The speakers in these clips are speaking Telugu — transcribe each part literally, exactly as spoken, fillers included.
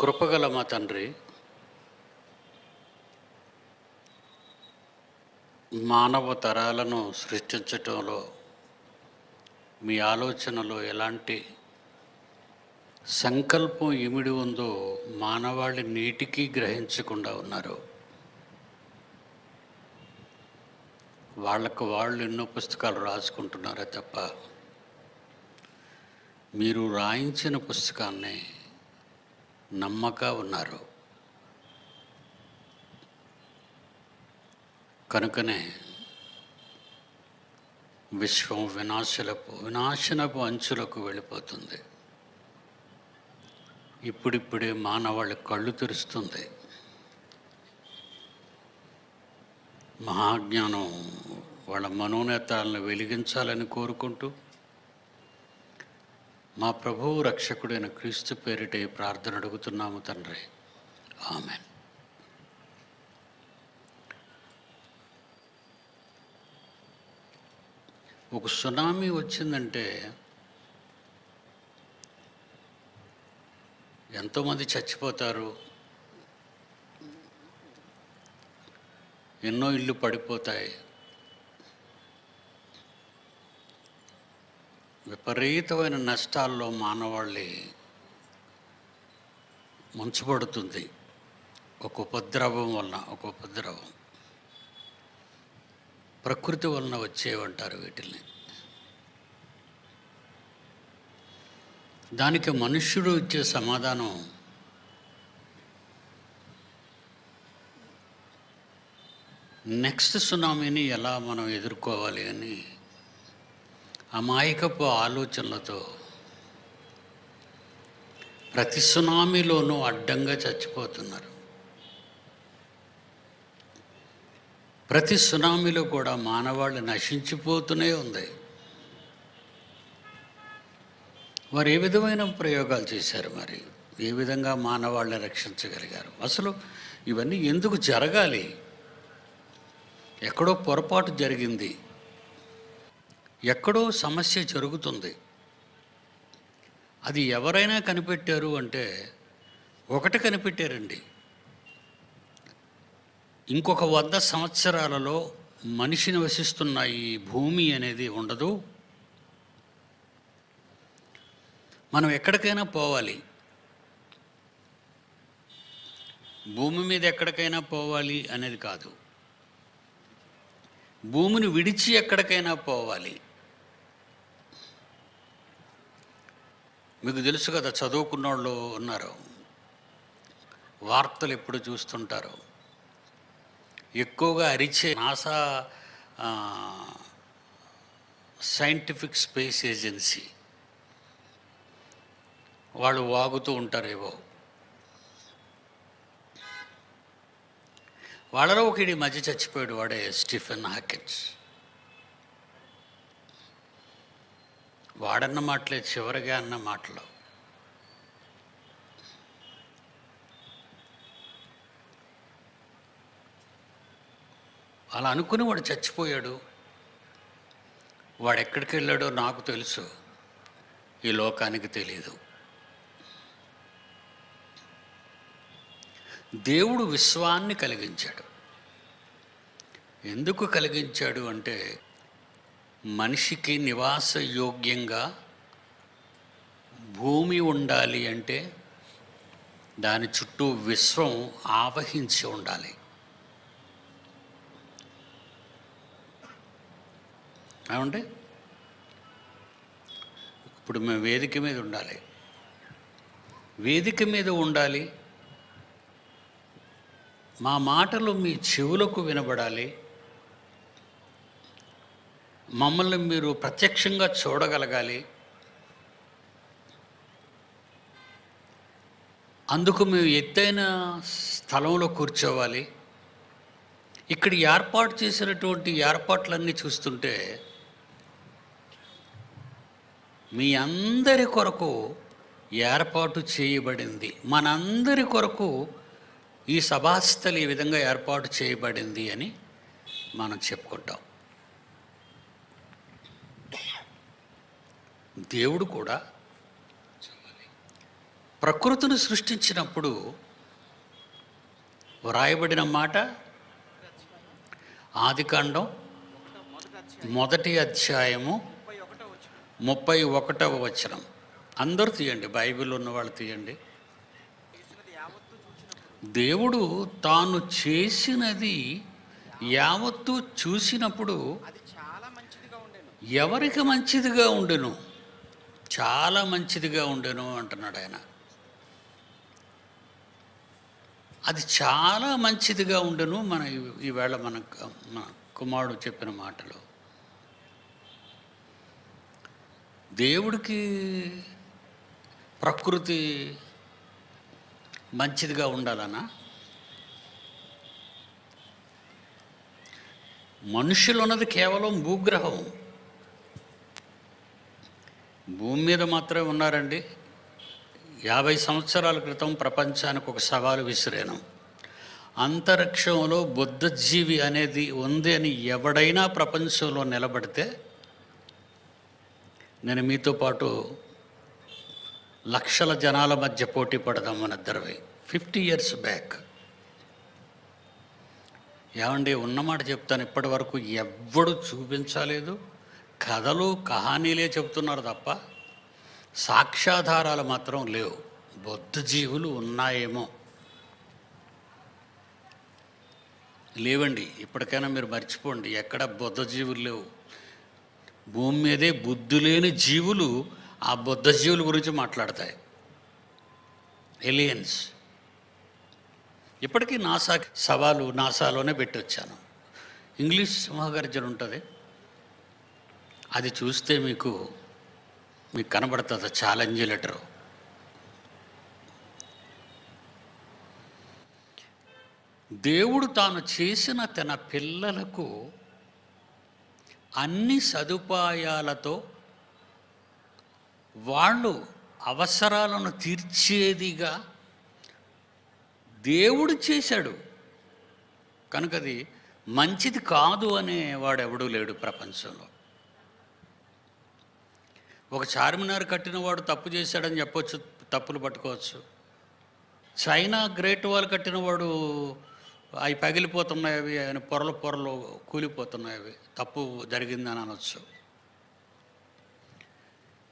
కృపగల మా తండ్రి, మానవ తరాలను సృష్టించటంలో మీ ఆలోచనలో ఎలాంటి సంకల్పం ఇమిడి ఉందో మానవాళి నేటికీ గ్రహించకుండా ఉన్నారు. వాళ్ళకు వాళ్ళు ఎన్నో పుస్తకాలు రాసుకుంటున్నారే తప్ప మీరు రాయించిన పుస్తకాన్ని నమ్మక ఉన్నారు. కనుకనే విశ్వం వినాశనపు వినాశనపు అంచులకు వెళ్ళిపోతుంది. ఇప్పుడిప్పుడే మానవాళి కళ్ళు తెరుస్తుంది. మహాజ్ఞానం వాళ్ళ మనోనేతాలను వెలిగించాలని కోరుకుంటూ మా ప్రభువు రక్షకుడైన క్రీస్తు పేరిట ప్రార్థన అడుగుతున్నాము తండ్రి, ఆమెన్. ఒక సునామీ వచ్చిందంటే ఎంతోమంది చచ్చిపోతారు, ఎన్నో ఇళ్ళు పడిపోతాయి, విపరీతమైన నష్టాల్లో మానవాళి ముంచబడుతుంది. ఒక ఉపద్రవం వలన ఒక ఉపద్రవం ప్రకృతి వలన వచ్చేవంటారు వీటిని. దానికి మనుష్యుడు ఇచ్చే సమాధానం నెక్స్ట్ సునామీని ఎలా మనం ఎదుర్కోవాలి అని అమాయకపు ఆలోచనలతో ప్రతి సునామీలోనూ అడ్డంగా చచ్చిపోతున్నారు. ప్రతి సునామీలో కూడా మానవాళ్ళు నశించిపోతూనే ఉంది. వారు ఏ విధమైన ప్రయోగాలు చేశారు, మరి ఏ విధంగా మానవాళ్ళని రక్షించగలిగారు, అసలు ఇవన్నీ ఎందుకు జరగాలి? ఎక్కడో పొరపాటు జరిగింది, ఎక్కడో సమస్య జరుగుతుంది. అది ఎవరైనా కనిపెట్టారు అంటే ఒకటి కనిపెట్టారండి, ఇంకొక వంద సంవత్సరాలలో మనిషి నివసిస్తున్న ఈ భూమి అనేది ఉండదు, మనం ఎక్కడికైనా పోవాలి, భూమి మీద ఎక్కడికైనా పోవాలి అనేది కాదు, భూమిని విడిచి ఎక్కడికైనా పోవాలి. మీకు తెలుసు కదా, చదువుకున్న వాళ్ళు ఉన్నారు, వార్తలు ఎప్పుడు చూస్తుంటారు. ఎక్కువగా అరిచే నాసా సైంటిఫిక్ స్పేస్ ఏజెన్సీ వాళ్ళు వాగుతూ ఉంటారేవో. వాళ్ళలో ఒక ఈ మధ్య చచ్చిపోయాడు వాడే స్టీఫెన్ హాకిన్స్. వాడన్న మాటలే చివరిగా అన్న మాటలు. అలా అనుకుని వాడు చచ్చిపోయాడు. వాడు ఎక్కడికి వెళ్ళాడో నాకు తెలుసు, ఈ లోకానికి తెలీదు. దేవుడు విశ్వాన్ని కలిగించాడు. ఎందుకు కలిగించాడు అంటే మనిషికి నివాస యోగ్యంగా భూమి ఉండాలి అంటే దాని చుట్టూ విశ్వం ఆవహించి ఉండాలి. ఏమంటే ఇప్పుడు మేము వేదిక మీద ఉండాలి, వేదిక మీద ఉండాలి, మా మాటలు మీ చెవులకు వినబడాలి, మమ్మల్ని మీరు ప్రత్యక్షంగా చూడగలగాలి. అందుకు మేము ఎత్తైన స్థలంలో కూర్చోవాలి. ఇక్కడ ఏర్పాటు చేసినటువంటి ఏర్పాట్లన్నీ చూస్తుంటే మీ అందరి కొరకు ఏర్పాటు చేయబడింది, మనందరి కొరకు ఈ సభాస్థలి ఈ విధంగా ఏర్పాటు చేయబడింది అని మనం చెప్పుకుంటాం. దేవుడు కూడా ప్రకృతిని సృష్టించినప్పుడు వ్రాయబడిన మాట ఆదికాండం మొదటి అధ్యాయము ముప్పై ఒకటవ వచనం. అందరూ తీయండి, బైబిల్ ఉన్న వాళ్ళు తీయండి. దేవుడు తాను చేసినది యావత్తు చూసినప్పుడు ఎవరికి మంచిదిగా ఉండెను, చాలా మంచిదిగా ఉండెను అంటున్నాడు ఆయన. అది చాలా మంచిదిగా ఉండెను. మన ఈవేళ మన మన కుమారుడు చెప్పిన మాటలు దేవుడికి ప్రకృతి మంచిదిగా ఉండాలనా? మనుషులు ఉన్నది కేవలం భూగ్రహం, భూమి మీద మాత్రమే ఉన్నారండి. యాభై సంవత్సరాల క్రితం ప్రపంచానికి ఒక సవాలు విసిరాను. అంతరిక్షంలో బుద్ధజీవి అనేది ఉంది అని ఎవడైనా ప్రపంచంలో నిలబడితే నేను మీతో పాటు లక్షల జనాల మధ్య పోటీ పడదాం మన ఇద్దరివి. ఫిఫ్టీ ఇయర్స్ బ్యాక్ ఏమండి ఉన్నమాట చెప్తాను, ఇప్పటి వరకు ఎవ్వడు చూపించలేదు. కథలు కహానీలే చెప్తున్నారు తప్ప సాక్ష్యాధారాలు మాత్రం లేవు. బుద్ధజీవులు ఉన్నాయేమో, లేవండి. ఇప్పటికైనా మీరు మర్చిపోండి, ఎక్కడ బుద్ధజీవులు లేవు. భూమి మీదే బుద్ధి లేని జీవులు ఆ బుద్ధజీవుల గురించి మాట్లాడతాయి, ఎలియన్స్. ఇప్పటికీ నాసా సవాలు నాసాలోనే పెట్టి వచ్చాను. ఇంగ్లీష్ సింహగర్జన ఉంటుంది, అది చూస్తే మీకు మీకు కనబడుతుంది ఛాలెంజ్ లెటరు. దేవుడు తాను చేసిన తన పిల్లలకు అన్ని సదుపాయాలతో వాళ్ళు అవసరాలను తీర్చేదిగా దేవుడు చేశాడు కనుక అది మంచిది కాదు అనే వాడెవడూ లేడు ప్రపంచంలో. ఒక చార్మినార్ కట్టిన వాడు తప్పు చేశాడని చెప్పొచ్చు, తప్పులు పట్టుకోవచ్చు. చైనా గ్రేట్ వాల్ కట్టిన వాడు అవి పగిలిపోతున్నాయి, అవి ఆయన పొరలు పొరలు కూలిపోతున్నాయి, అవి తప్పు జరిగిందని అనొచ్చు.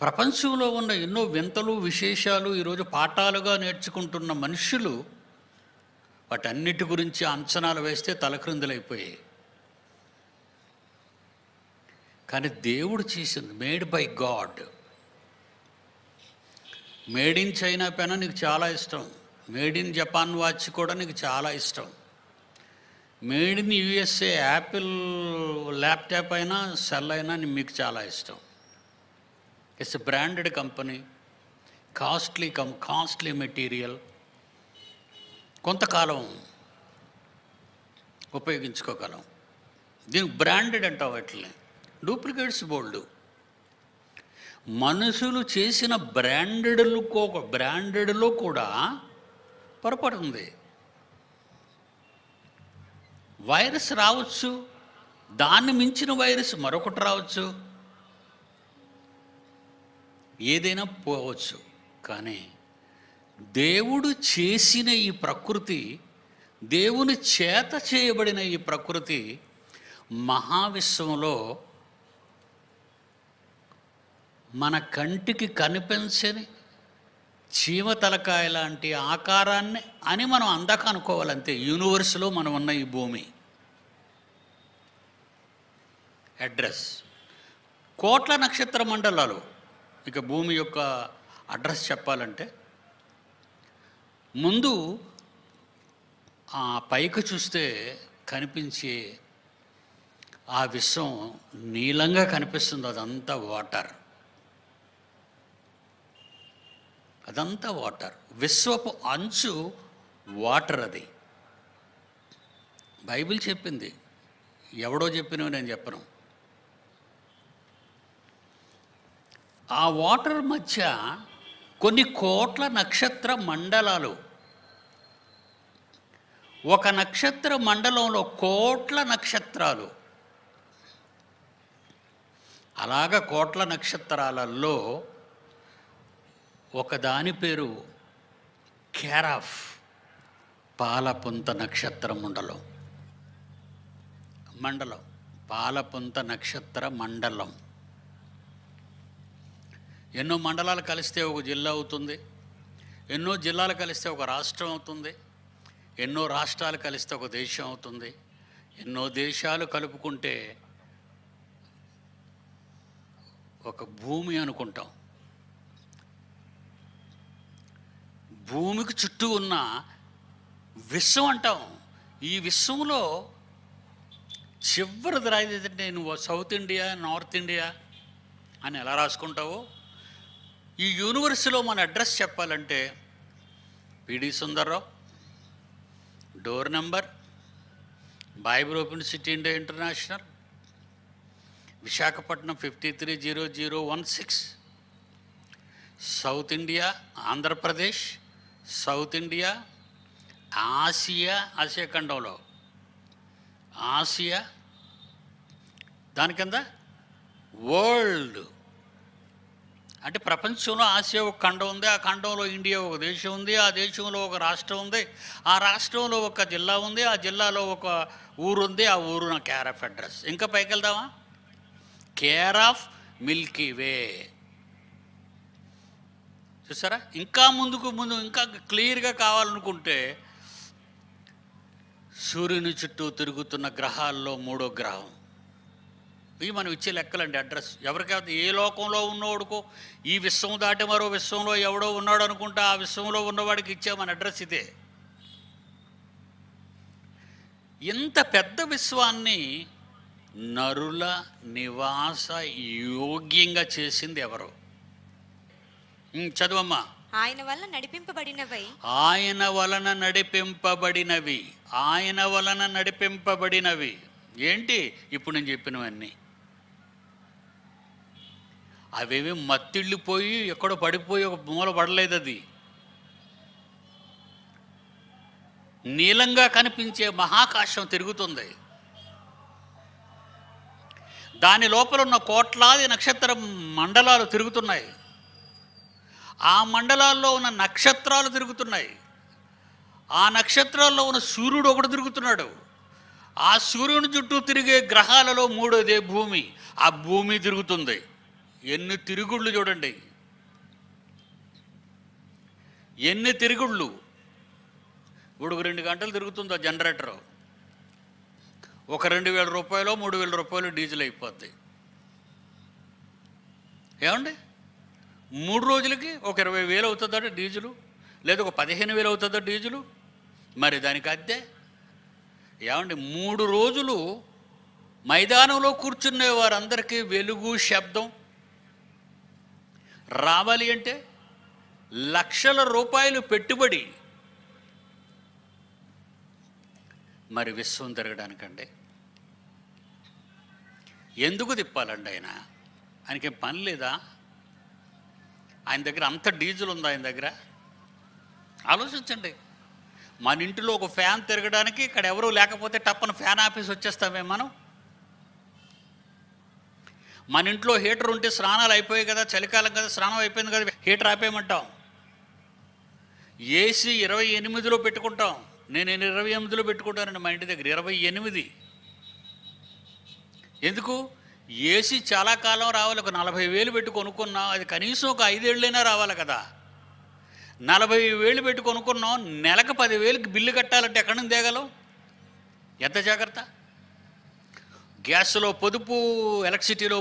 ప్రపంచంలో ఉన్న ఎన్నో వింతలు విశేషాలు ఈరోజు పాఠాలుగా నేర్చుకుంటున్న మనుషులు వాటన్నిటి గురించి అంచనాలు వేస్తే తలక్రిందులైపోయాయి. కానీ దేవుడు చేసింది made by God. Made in China పెన నీకు చాలా ఇష్టం, మేడ్ ఇన్ జపాన్ వాచ్ కూడా నీకు చాలా ఇష్టం, made in USA Apple laptop అయినా సెల్ అయినా మీకు చాలా ఇష్టం. It's a branded company, costly cum costly material, కొంతకాలం ఉపయోగించుకోగలం. దీనికి బ్రాండెడ్ అంటావు. వాటిని డూప్లికేట్స్ బోల్డ్. మనుషులు చేసిన బ్రాండెడ్లు కో బ్రాండెడ్లో కూడా పొరపాటు ఉంది. వైరస్ రావచ్చు, దాన్ని మించిన వైరస్ మరొకటి రావచ్చు, ఏదైనా పోవచ్చు. కానీ దేవుడు చేసిన ఈ ప్రకృతి, దేవుని చేత చేయబడిన ఈ ప్రకృతి మహావిశ్వంలో మన కంటికి కనిపించని జీవతలకాయ లాంటి ఆకారాన్ని అని మనం అందాక అనుకోవాలంతే. యూనివర్స్లో మనం ఉన్న ఈ భూమి అడ్రస్ కోట్ల నక్షత్ర మండలాలు. ఇక భూమి యొక్క అడ్రస్ చెప్పాలంటే ముందు ఆ పైకి చూస్తే కనిపించే ఆ విశ్వం నీలంగా కనిపిస్తుంది, అదంతా వాటర్, అదంతా వాటర్. విశ్వపు అంచు వాటర్. అది బైబిల్ చెప్పింది, ఎవడో చెప్పినవి నేను చెప్పను. ఆ వాటర్ మధ్య కొన్ని కోట్ల నక్షత్ర మండలాలు. ఒక నక్షత్ర మండలంలో కోట్ల నక్షత్రాలు. అలాగ కోట్ల నక్షత్రాలలో ఒకదాని పేరు care of Palapunta Nakshatra Mandalam. Mandalam. Palapunta Nakshatra Mandalam. ఎన్నో మండలాలు కలిస్తే ఒక జిల్లా అవుతుంది, ఎన్నో జిల్లాలు కలిస్తే ఒక రాష్ట్రం అవుతుంది, ఎన్నో రాష్ట్రాలు కలిస్తే ఒక దేశం అవుతుంది, ఎన్నో దేశాలు కలుపుకుంటే ఒక భూమి అనుకుంటాం. భూమికి చుట్టూ ఉన్న విశ్వం అంటాం. ఈ విశ్వంలో చివరిది రాయిదంటే నువ్వు సౌత్ ఇండియా, నార్త్ ఇండియా అని ఎలా రాసుకుంటావో ఈ యూనివర్సిటీలో మన అడ్రస్ చెప్పాలంటే పిడి Sundarrao, door number, Bible open city India international, Visakhapatnam fifty three zero zero one six, South India, Andhra Pradesh, south India, Asia, Asia ఖండంలో ఆసియా, దాని కింద వరల్డ్ అంటే ప్రపంచంలో ఆసియా ఒక ఖండం ఉంది, ఆ ఖండంలో ఇండియా ఒక దేశం ఉంది, ఆ దేశంలో ఒక రాష్ట్రం ఉంది, ఆ రాష్ట్రంలో ఒక జిల్లా ఉంది, ఆ జిల్లాలో ఒక ఊరు ఉంది, ఆ ఊరు నా కేర్ ఆఫ్ అడ్రస్. ఇంకా పైకి వెళ్దామా? కేర్ ఆఫ్ మిల్కీ వే. చూసారా? ఇంకా ముందుకు ముందు ఇంకా క్లియర్గా కావాలనుకుంటే సూర్యుని చుట్టూ తిరుగుతున్న గ్రహాల్లో మూడో గ్రహం. ఇవి మనం ఇచ్చే లెక్కలండి అడ్రస్. ఎవరికైతే ఏ లోకంలో ఉన్నోడుకో ఈ విశ్వం దాటి మరో విశ్వంలో ఎవడో ఉన్నాడు అనుకుంటా ఆ విశ్వంలో ఉన్నవాడికి ఇచ్చే మన అడ్రస్ ఇదే. ఇంత పెద్ద విశ్వాన్ని నరుల నివాస యోగ్యంగా చేసింది ఎవరు? చదువమ్మా. ఆయన వలన నడిపింపబడినవి, ఆయన వలన నడిపింపబడినవి, ఆయన వలన నడిపింపబడినవి ఏంటి? ఇప్పుడు నేను చెప్పినవన్నీ అవేవి మత్తిళ్ళిపోయి ఎక్కడో పడిపోయి ఒక మూల పడలేదు. అది నీలంగా కనిపించే మహాకాశం తిరుగుతుంది. దాని లోపల ఉన్న కోట్లాది నక్షత్ర మండలాలు తిరుగుతున్నాయి. ఆ మండలాల్లో ఉన్న నక్షత్రాలు తిరుగుతున్నాయి. ఆ నక్షత్రాల్లో ఉన్న సూర్యుడు ఒకడు తిరుగుతున్నాడు. ఆ సూర్యుని చుట్టూ తిరిగే గ్రహాలలో మూడోదే భూమి. ఆ భూమి తిరుగుతుంది. ఎన్ని తిరుగుళ్ళు చూడండి, ఎన్ని తిరుగుళ్ళు. ఇప్పుడు రెండు గంటలు తిరుగుతుంది ఆ జనరేటరు. ఒక రెండు వేల రూపాయలు మూడు వేల రూపాయలు డీజిల్ అయిపోద్ది. ఏమండి? మూడు రోజులకి ఒక ఇరవై వేలు అవుతుందట డీజిలు, లేదా ఒక పదిహేను వేలు అవుతుందో డీజిలు. మరి దానికి అద్దే ఏమండి? మూడు రోజులు మైదానంలో కూర్చునే వారందరికీ వెలుగు, శబ్దం రావాలి అంటే లక్షల రూపాయలు పెట్టుబడి. మరి విశ్వం తిరగడానికండి ఎందుకు తిప్పాలండి? ఆయన ఆయనకేం పని లేదా? ఆయన దగ్గర అంత డీజిల్ ఉందా? ఆయన దగ్గర ఆలోచించండి. మన ఇంటిలో ఒక ఫ్యాన్ తిరగడానికి ఇక్కడ ఎవరూ లేకపోతే టప్పన ఫ్యాన్ ఆఫీస్ వచ్చేస్తామే మనం. మన ఇంట్లో హీటర్ ఉంటే స్నానాలు అయిపోయాయి కదా, చలికాలం కదా, స్నానం అయిపోయింది కదా, హీటర్ ఆపేయమంటాం. ఏసీ ఇరవై ఎనిమిదిలో పెట్టుకుంటాం. నేను ఇరవై ఎనిమిదిలో పెట్టుకుంటానండి మా ఇంటి దగ్గర, ఇరవై ఎనిమిది. ఎందుకు? ఏసీ చాలా కాలం రావాలి. ఒక నలభై వేలు పెట్టి కొనుక్కున్నాం, అది కనీసం ఒక ఐదేళ్ళైనా రావాలి కదా. నలభై వేలు పెట్టి కొనుక్కున్నాం, నెలకు పదివేలకి బిల్లు కట్టాలంటే ఎక్కడి నుంచి తేగలం? ఎంత జాగ్రత్త! గ్యాస్లో పొదుపు, ఎలక్ట్రిసిటీలో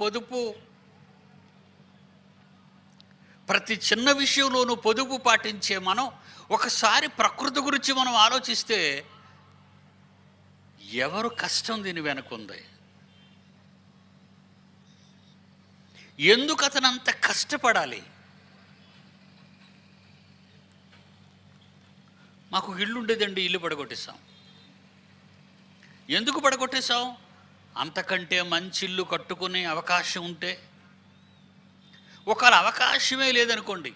పొదుపు, ప్రతి చిన్న విషయంలోనూ పొదుపు పాటించే మనం ఒకసారి ప్రకృతి గురించి మనం ఆలోచిస్తే ఎవరు కష్టం దీని వెనుకుంది? ఎందుకు అతను అంత కష్టపడాలి? మాకు ఇల్లు ఉండేదండి, ఇల్లు పడగొట్టేశాం. ఎందుకు పడగొట్టేశాం? అంతకంటే మంచి ఇల్లు కట్టుకునే అవకాశం ఉంటే. ఒకవేళ అవకాశమే లేదనుకోండి,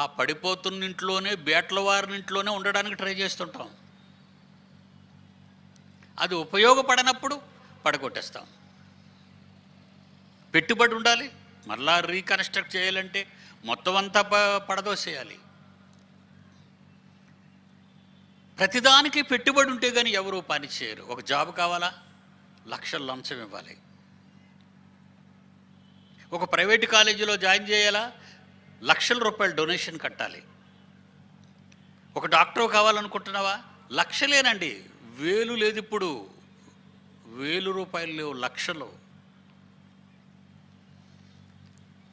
ఆ పడిపోతున్న ఇంట్లోనే, బేట్ల వారి ఇంట్లోనే ఉండడానికి ట్రై చేస్తుంటాం. అది ఉపయోగపడనప్పుడు పడగొట్టేస్తాం. పెట్టుబడి ఉండాలి, మళ్ళా రీకన్స్ట్రక్ట్ చేయాలంటే మొత్తమంతా పడదోసేయాలి. ప్రతిదానికి పెట్టుబడి ఉంటే కానీ ఎవరూ పని చేయరు. ఒక జాబ్ కావాలా, లక్షలు లంచం ఇవ్వాలి. ఒక ప్రైవేట్ కాలేజీలో జాయిన్ చేయాలా, లక్షల రూపాయలు డొనేషన్ కట్టాలి. ఒక డాక్టర్ కావాలనుకుంటున్నావా, లక్షలేనండి, వేలు లేదు, ఇప్పుడు వేలు రూపాయలు లేవు, లక్షలు.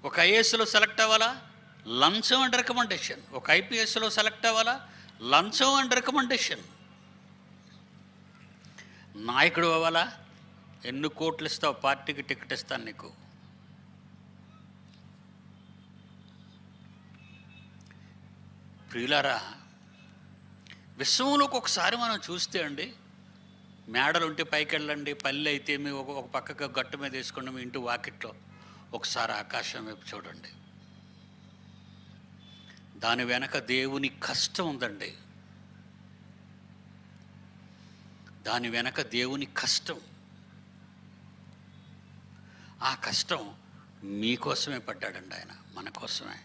ఒక ఐఏఎస్లో సెలెక్ట్ అవ్వాలా, లంచం అండ్ రికమెండేషన్. ఒక ఐపీఎస్లో సెలెక్ట్ అవ్వాలా, లంచం అండ్ రికమెండేషన్. నాయకుడు అవ్వాలా, ఎన్ని కోట్లు ఇస్తావు, పార్టీకి టికెట్ ఇస్తాను నీకు. ప్రియులారా, విశ్వంలోకి ఒకసారి మనం చూస్తే అండి, మేడలు ఉంటే పైకి వెళ్ళండి, పల్లె అయితే మీ ఒక ఒక పక్కకు గట్టు మీద వేసుకోండి, మీ ఇంటి వాకిట్లో ఒకసారి ఆకాశం వైపు చూడండి. దాని వెనక దేవుని కష్టం ఉందండి, దాని వెనక దేవుని కష్టం. ఆ కష్టం మీకోసమే పడ్డాడండి, ఆయన మన కోసమే.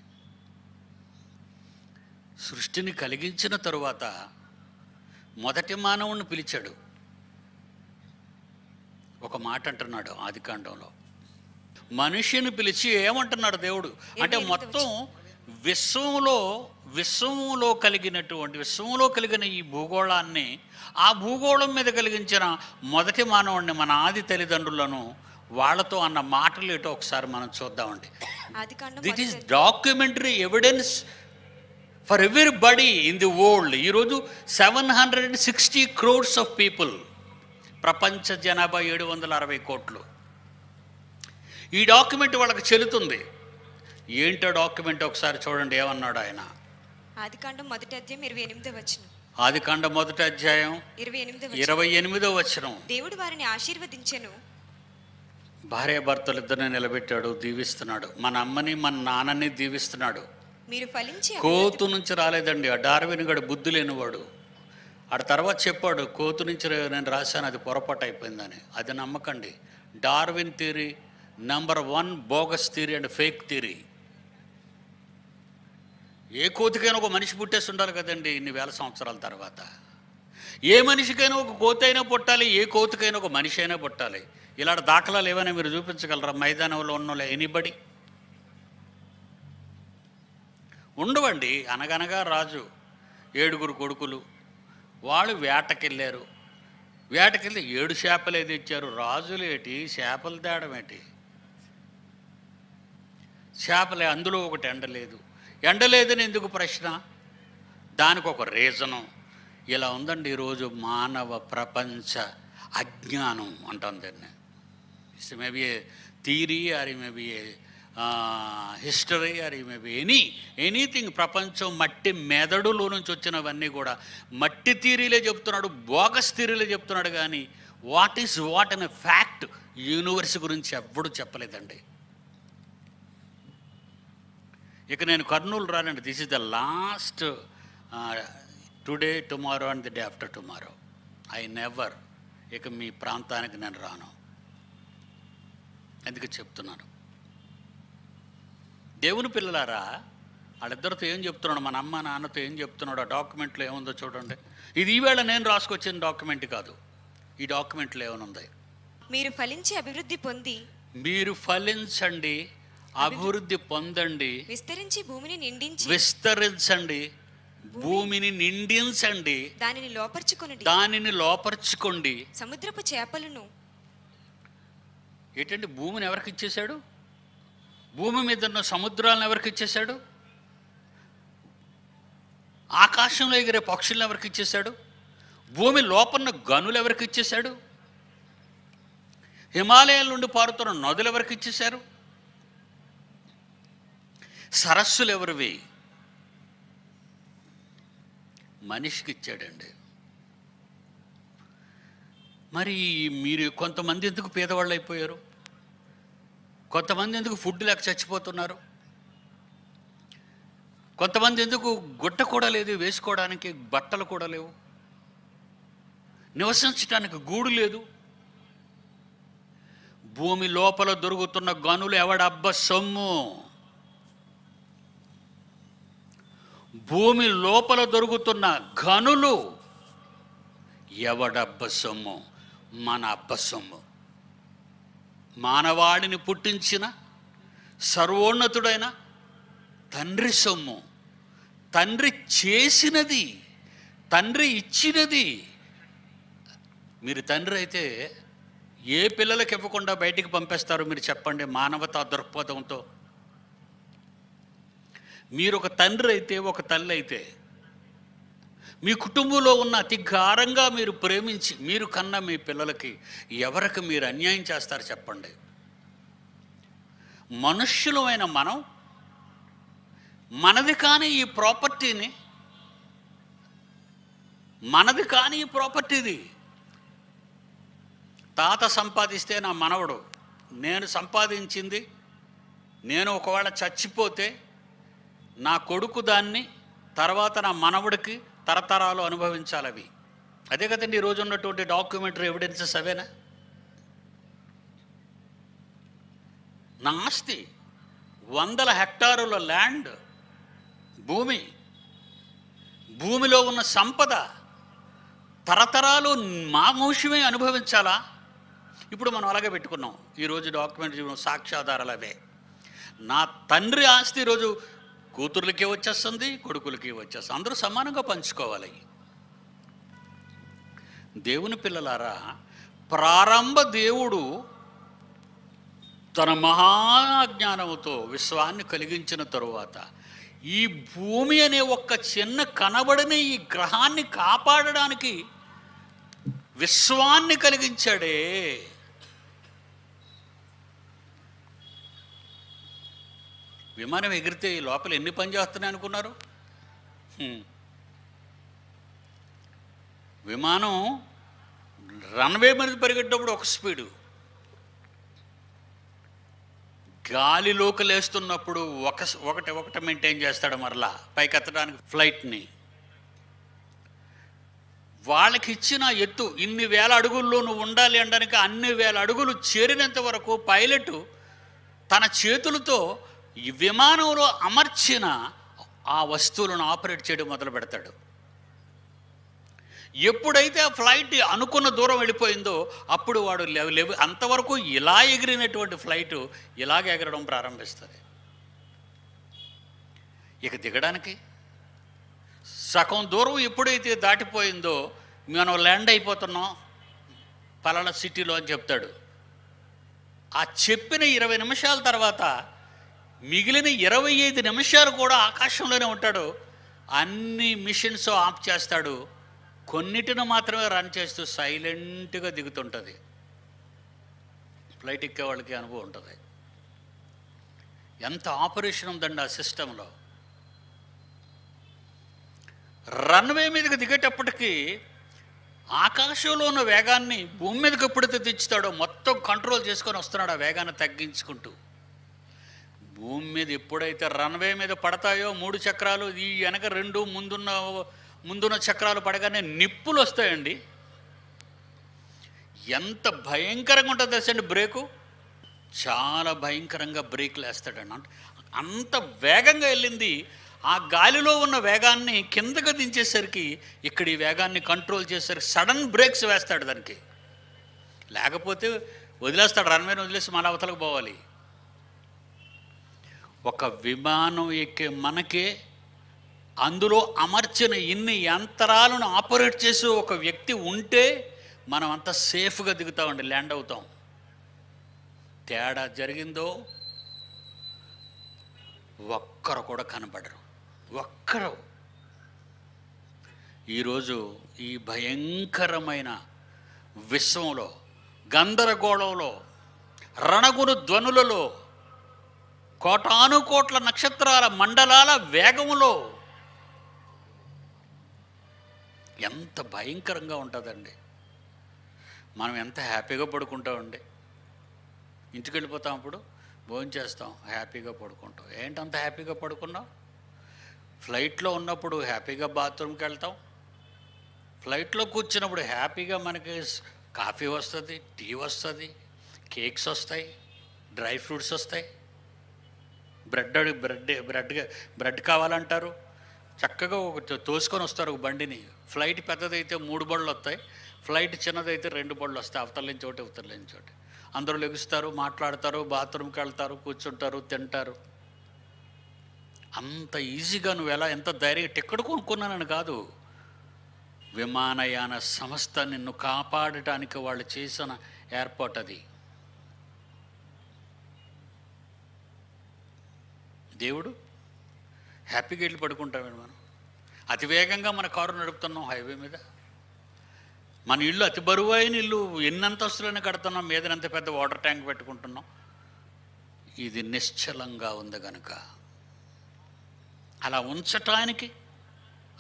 సృష్టిని కలిగించిన తరువాత మొదటి మానవుణ్ణి పిలిచాడు. ఒక మాట అంటున్నాడు ఆది కాండంలో, మనిషిని పిలిచి ఏమంటున్నాడు దేవుడు అంటే, మొత్తం విశ్వంలో విశ్వంలో కలిగినటువంటి విశ్వంలో కలిగిన ఈ భూగోళాన్ని, ఆ భూగోళం మీద కలిగించిన మొదటి మానవుడిని, మన ఆది తల్లిదండ్రులను, వాళ్ళతో అన్న మాటలు ఏటో ఒకసారి మనం చూద్దామండి. దిట్ is documentary evidence for everybody in the world. ఈరోజు seven hundred and sixty crores of people, ప్రపంచ జనాభా ఏడు వందల అరవై కోట్లు. ఈ డాక్యుమెంట్ వాళ్ళకి చెల్లుతుంది. ఏంటో డాక్యుమెంట్ ఒకసారి చూడండి, ఏమన్నాడు ఆయన. ఆదికాండం మొదటి అధ్యాయం ఇరవై ఎనిమిదో వచనం. ఆదికాండం మొదటి అధ్యాయం ఇరవై ఎనిమిదో వచనం. దేవుడు వారిని ఆశీర్వదించెను. భార్యాభర్తలు ఇద్దరిని నిలబెట్టాడు, దీవిస్తున్నాడు. మన అమ్మని మన నాన్నని దీవిస్తున్నాడు. మీరు ఫలించి, కోతు నుంచి రాలేదండి ఆ డార్విన్ గడు, బుద్ధి లేనివాడు. ఆ తర్వాత చెప్పాడు, కోతు నుంచి నేను రాశాను, అది పొరపాటు అయిపోయిందని. అది నమ్మకండి. Darwin theory number one bogus theory and fake theory. ఏ కోతికైనా ఒక మనిషి పుట్టేసి ఉండాలి కదండి ఇన్ని వేల సంవత్సరాల తర్వాత. ఏ మనిషికైనా ఒక కోతి అయినా పుట్టాలి, ఏ కోతికైనా ఒక మనిషి అయినా పుట్టాలి. ఇలాంటి దాఖలాలు ఏమైనా మీరు చూపించగలరా? మైదానంలో ఉన్నోళ్ళు ఎనిబడి ఉండవండి. అనగనగా రాజు, ఏడుగురు కొడుకులు, వాళ్ళు వేటకెళ్ళారు. వేటకెళ్ళి ఏడు చేపలు ఏది ఇచ్చారు, రాజులేటి చేపలు తేడమేటి, చేపలే. అందులో ఒకటి ఎండలేదు. ఎండలేదని ఎందుకు ప్రశ్న, దానికి ఒక రీజను. ఇలా ఉందండి ఈరోజు మానవ ప్రపంచ అజ్ఞానం అంటాం దాన్ని. It's maybe a theory or maybe a history or maybe any anything. ప్రపంచం మట్టి మెదడులో నుంచి వచ్చినవన్నీ కూడా మట్టి థియరీలే చెప్తున్నాడు, బోగస్ థియరీలే చెప్తున్నాడు. కానీ వాట్ ఈజ్ వాట్ అనే ఫ్యాక్ట్ యూనివర్స్ గురించి ఎవ్వడూ చెప్పలేదండి. ఇక నేను కర్నూలు రానండి. This is the last today, tomorrow and the day after tomorrow. I never, ఇక మీ ప్రాంతానికి నేను రాను. అందుకే చెప్తున్నాను దేవుని పిల్లలారా, వాళ్ళిద్దరితో ఏం చెప్తున్నాడు, మన అమ్మ నాన్నతో ఏం చెప్తున్నాడు, ఆ డాక్యుమెంట్లో ఏముందో చూడండి. ఇది ఈవేళ నేను రాసుకొచ్చిన డాక్యుమెంట్ కాదు, ఈ డాక్యుమెంట్లో ఏమనుంది. మీరు ఫలించి అభివృద్ధి పొంది, మీరు ఫలించండి, అభివృద్ధి పొందండి, విస్తరించి భూమిని నిండించి, విస్తరించండి భూమిని నిండించండి, దానిని లోపర్చుకోండి, దానిని లోపర్చుకోండి, సముద్రపు చేపలను. ఏంటంటే భూమిని ఎవరికి ఇచ్చేశాడు, భూమి మీద ఉన్న సముద్రాలను ఎవరికి ఇచ్చేశాడు, ఆకాశంలో ఎగిరే పక్షులను ఎవరికి ఇచ్చేశాడు, భూమి లోపన్న గనులు ఎవరికి ఇచ్చేశాడు, హిమాలయాల నుండి పారుతున్న నదులు ఎవరికి ఇచ్చేశారు, సరస్సులు ఎవరివి, మనిషికి ఇచ్చాడండి. మరి మీరు కొంతమంది ఎందుకు పేదవాళ్ళు అయిపోయారు, కొంతమంది ఎందుకు ఫుడ్ లేక చచ్చిపోతున్నారు, కొంతమంది ఎందుకు గుట్ట కూడా లేదు వేసుకోవడానికి, బట్టలు కూడా లేవు, నివసించడానికి గూడు లేదు. భూమి లోపల దొరుకుతున్న గనులు ఎవడబ్బ సొమ్ము, భూమి లోపల దొరుకుతున్న గనులు ఎవడ అబ్బసము? మన అబ్బసము. మానవాడిని పుట్టించిన సర్వోన్నతుడైన తండ్రి సొమ్ము, తండ్రి చేసినది, తండ్రి ఇచ్చినది. మీరు తండ్రి అయితే ఏ పిల్లలకు ఇవ్వకుండా బయటికి పంపేస్తారు? మీరు చెప్పండి, మానవతా దృక్పథంతో. మీరు ఒక తండ్రి అయితే, ఒక తల్లి అయితే, మీ కుటుంబంలో ఉన్న అతి గారంగా మీరు ప్రేమించి మీరు కన్నా మీ పిల్లలకి ఎవరికి మీరు అన్యాయం చేస్తారు చెప్పండి? మనుష్యులమైన మనం, మనది కానీ ఈ ప్రాపర్టీని, మనది కానీ ఈ ప్రాపర్టీది తాత సంపాదిస్తే నా మనవడు, నేను సంపాదించింది, నేను ఒకవేళ చచ్చిపోతే నా కొడుకు దాన్ని తర్వాత నా మనవడికి తరతరాలు అనుభవించాలి. అవి అదే కదండి ఈరోజు ఉన్నటువంటి డాక్యుమెంటరీ ఎవిడెన్సెస్. అవేనా నా ఆస్తి? వందల హెక్టారుల ల్యాండ్, భూమి, భూమిలో ఉన్న సంపద తరతరాలు మా వంశమే అనుభవించాలా? ఇప్పుడు మనం అలాగే పెట్టుకున్నాం ఈరోజు డాక్యుమెంటరీ సాక్ష్యాధారాలు. అవే నా తండ్రి ఆస్తి ఈరోజు కూతుర్లకి వచ్చేస్తుంది, కొడుకులకి వచ్చేస్తుంది. అందరూ సమానంగా పంచుకోవాలి. దేవుని పిల్లలారా, ప్రారంభ దేవుడు తన మహాజ్ఞానంతో విశ్వాన్ని కలిగించిన తరువాత ఈ భూమి అనే ఒక్క చిన్న కనబడని ఈ గ్రహాన్ని కాపాడడానికి విశ్వాన్ని కలిగించాడే. విమానం ఎగిరితే ఈ లోపల ఎన్ని పని చేస్తున్నాయి అనుకున్నారు? విమానం రన్వే మీద పరిగెట్టేటప్పుడు ఒక స్పీడు, గాలిలోకి లేస్తున్నప్పుడు ఒక ఒకటి ఒకటి మెయింటైన్ చేస్తాడు మరలా పైకి ఎత్తడానికి ఫ్లైట్ని. వాళ్ళకి ఇచ్చిన ఎత్తు ఇన్ని వేల అడుగుల్లో నువ్వు ఉండాలి అనడానికి అన్ని వేల అడుగులు చేరినంత వరకు పైలట్ తన చేతులతో ఈ విమానంలో అమర్చిన ఆ వస్తువులను ఆపరేట్ చేయడం మొదలు పెడతాడు. ఎప్పుడైతే ఆ ఫ్లైట్ అనుకున్న దూరం వెళ్ళిపోయిందో అప్పుడు వాడు లేవు. అంతవరకు ఇలా ఎగిరినటువంటి ఫ్లైటు ఇలాగ ఎగరడం ప్రారంభిస్తుంది. ఇక దిగడానికి సగం దూరం ఎప్పుడైతే దాటిపోయిందో మనం ల్యాండ్ అయిపోతున్నాం పలానా సిటీలో అని చెప్తాడు. ఆ చెప్పిన ఇరవై నిమిషాల తర్వాత మిగిలిన ఇరవై ఐదు నిమిషాలు కూడా ఆకాశంలోనే ఉంటాడు. అన్ని మిషన్స్ ఆఫ్ చేస్తాడు, కొన్నిటిని మాత్రమే రన్ చేస్తూ సైలెంట్గా దిగుతుంటుంది. ఫ్లైట్ ఎక్కే వాళ్ళకి అనుభవం ఉంటుంది. ఎంత ఆపరేషన్ ఉందండి ఆ సిస్టంలో. రన్వే మీదకి దిగేటప్పటికీ ఆకాశంలో ఉన్న వేగాన్ని భూమి మీదకి ఎప్పుడైతే తెచ్చుతాడో మొత్తం కంట్రోల్ చేసుకొని వస్తున్నాడు. ఆ వేగాన్ని తగ్గించుకుంటూ భూమి మీద ఎప్పుడైతే రన్వే మీద పడతాయో మూడు చక్రాలు, ఈ వెనక రెండు, ముందున్న ముందున్న చక్రాలు పడగానే నిప్పులు వస్తాయండి. ఎంత భయంకరంగా ఉంటుంది తెలుసండి బ్రేకు. చాలా భయంకరంగా బ్రేక్లు వేస్తాడండి. అంటే అంత వేగంగా వెళ్ళింది. ఆ గాలిలో ఉన్న వేగాన్ని కిందకి దించేసరికి, ఇక్కడ ఈ వేగాన్ని కంట్రోల్ చేసేసరికి సడన్ బ్రేక్స్ వేస్తాడు దానికి. లేకపోతే వదిలేస్తాడు, రన్వేని వదిలేసి మన అవతలకు పోవాలి. ఒక విమానం ఎక్కే మనకే అందులో అమర్చిన ఇన్ని యంత్రాలను ఆపరేట్ చేసే ఒక వ్యక్తి ఉంటే మనం అంతా సేఫ్గా దిగుతామండి, ల్యాండ్ అవుతాం. తేడా జరిగిందో ఒక్కరు కూడా కనబడరు, ఒక్కరు. ఈరోజు ఈ భయంకరమైన విశ్వంలో, గందరగోళంలో, రణగురు ధ్వనులలో, కోటాను కోట్ల నక్షత్రాల మండలాల వేగంలో ఎంత భయంకరంగా ఉంటుందండి. మనం ఎంత హ్యాపీగా పడుకుంటామండి. ఇంటికి వెళ్ళిపోతాం, అప్పుడు భోజనం చేస్తాం, హ్యాపీగా పడుకుంటాం. ఏంటంత హ్యాపీగా పడుకున్నాం? ఫ్లైట్లో ఉన్నప్పుడు హ్యాపీగా బాత్రూమ్కి వెళ్తాం, ఫ్లైట్లో కూర్చున్నప్పుడు హ్యాపీగా మనకి కాఫీ వస్తుంది, టీ వస్తుంది, కేక్స్ వస్తాయి, డ్రై ఫ్రూట్స్ వస్తాయి, బ్రెడ్ బ్రెడ్ బ్రెడ్ బ్రెడ్ కావాలంటారు, చక్కగా ఒక తోసుకొని వస్తారు ఒక బండిని. ఫ్లైట్ పెద్దదైతే మూడు బళ్ళు వస్తాయి, ఫ్లైట్ చిన్నదైతే రెండు బళ్ళు వస్తాయి. అవతలని చోట అవతలని చోట అందరూ లెగుస్తారు, మాట్లాడతారు, బాత్రూమ్కి వెళ్తారు, కూర్చుంటారు, తింటారు. అంత ఈజీగా నువ్వు ఎలా ఎంత ధైర్యం టికెట్ కొనుక్కున్నానని కాదు, విమానయాన సంస్థ నిన్ను కాపాడటానికి వాళ్ళు చేసిన ఏర్పాటు అది. దేవుడు హ్యాపీగా వెళ్ళి పడుకుంటామండి. మనం అతివేగంగా మన కారు నడుపుతున్నాం హైవే మీద, మన ఇల్లు అతి బరువు అయిన ఇల్లు ఎన్నంతస్తులైనా కడుతున్నాం, మీదనంత పెద్ద వాటర్ ట్యాంక్ పెట్టుకుంటున్నాం. ఇది నిశ్చలంగా ఉంది కనుక అలా ఉంచటానికి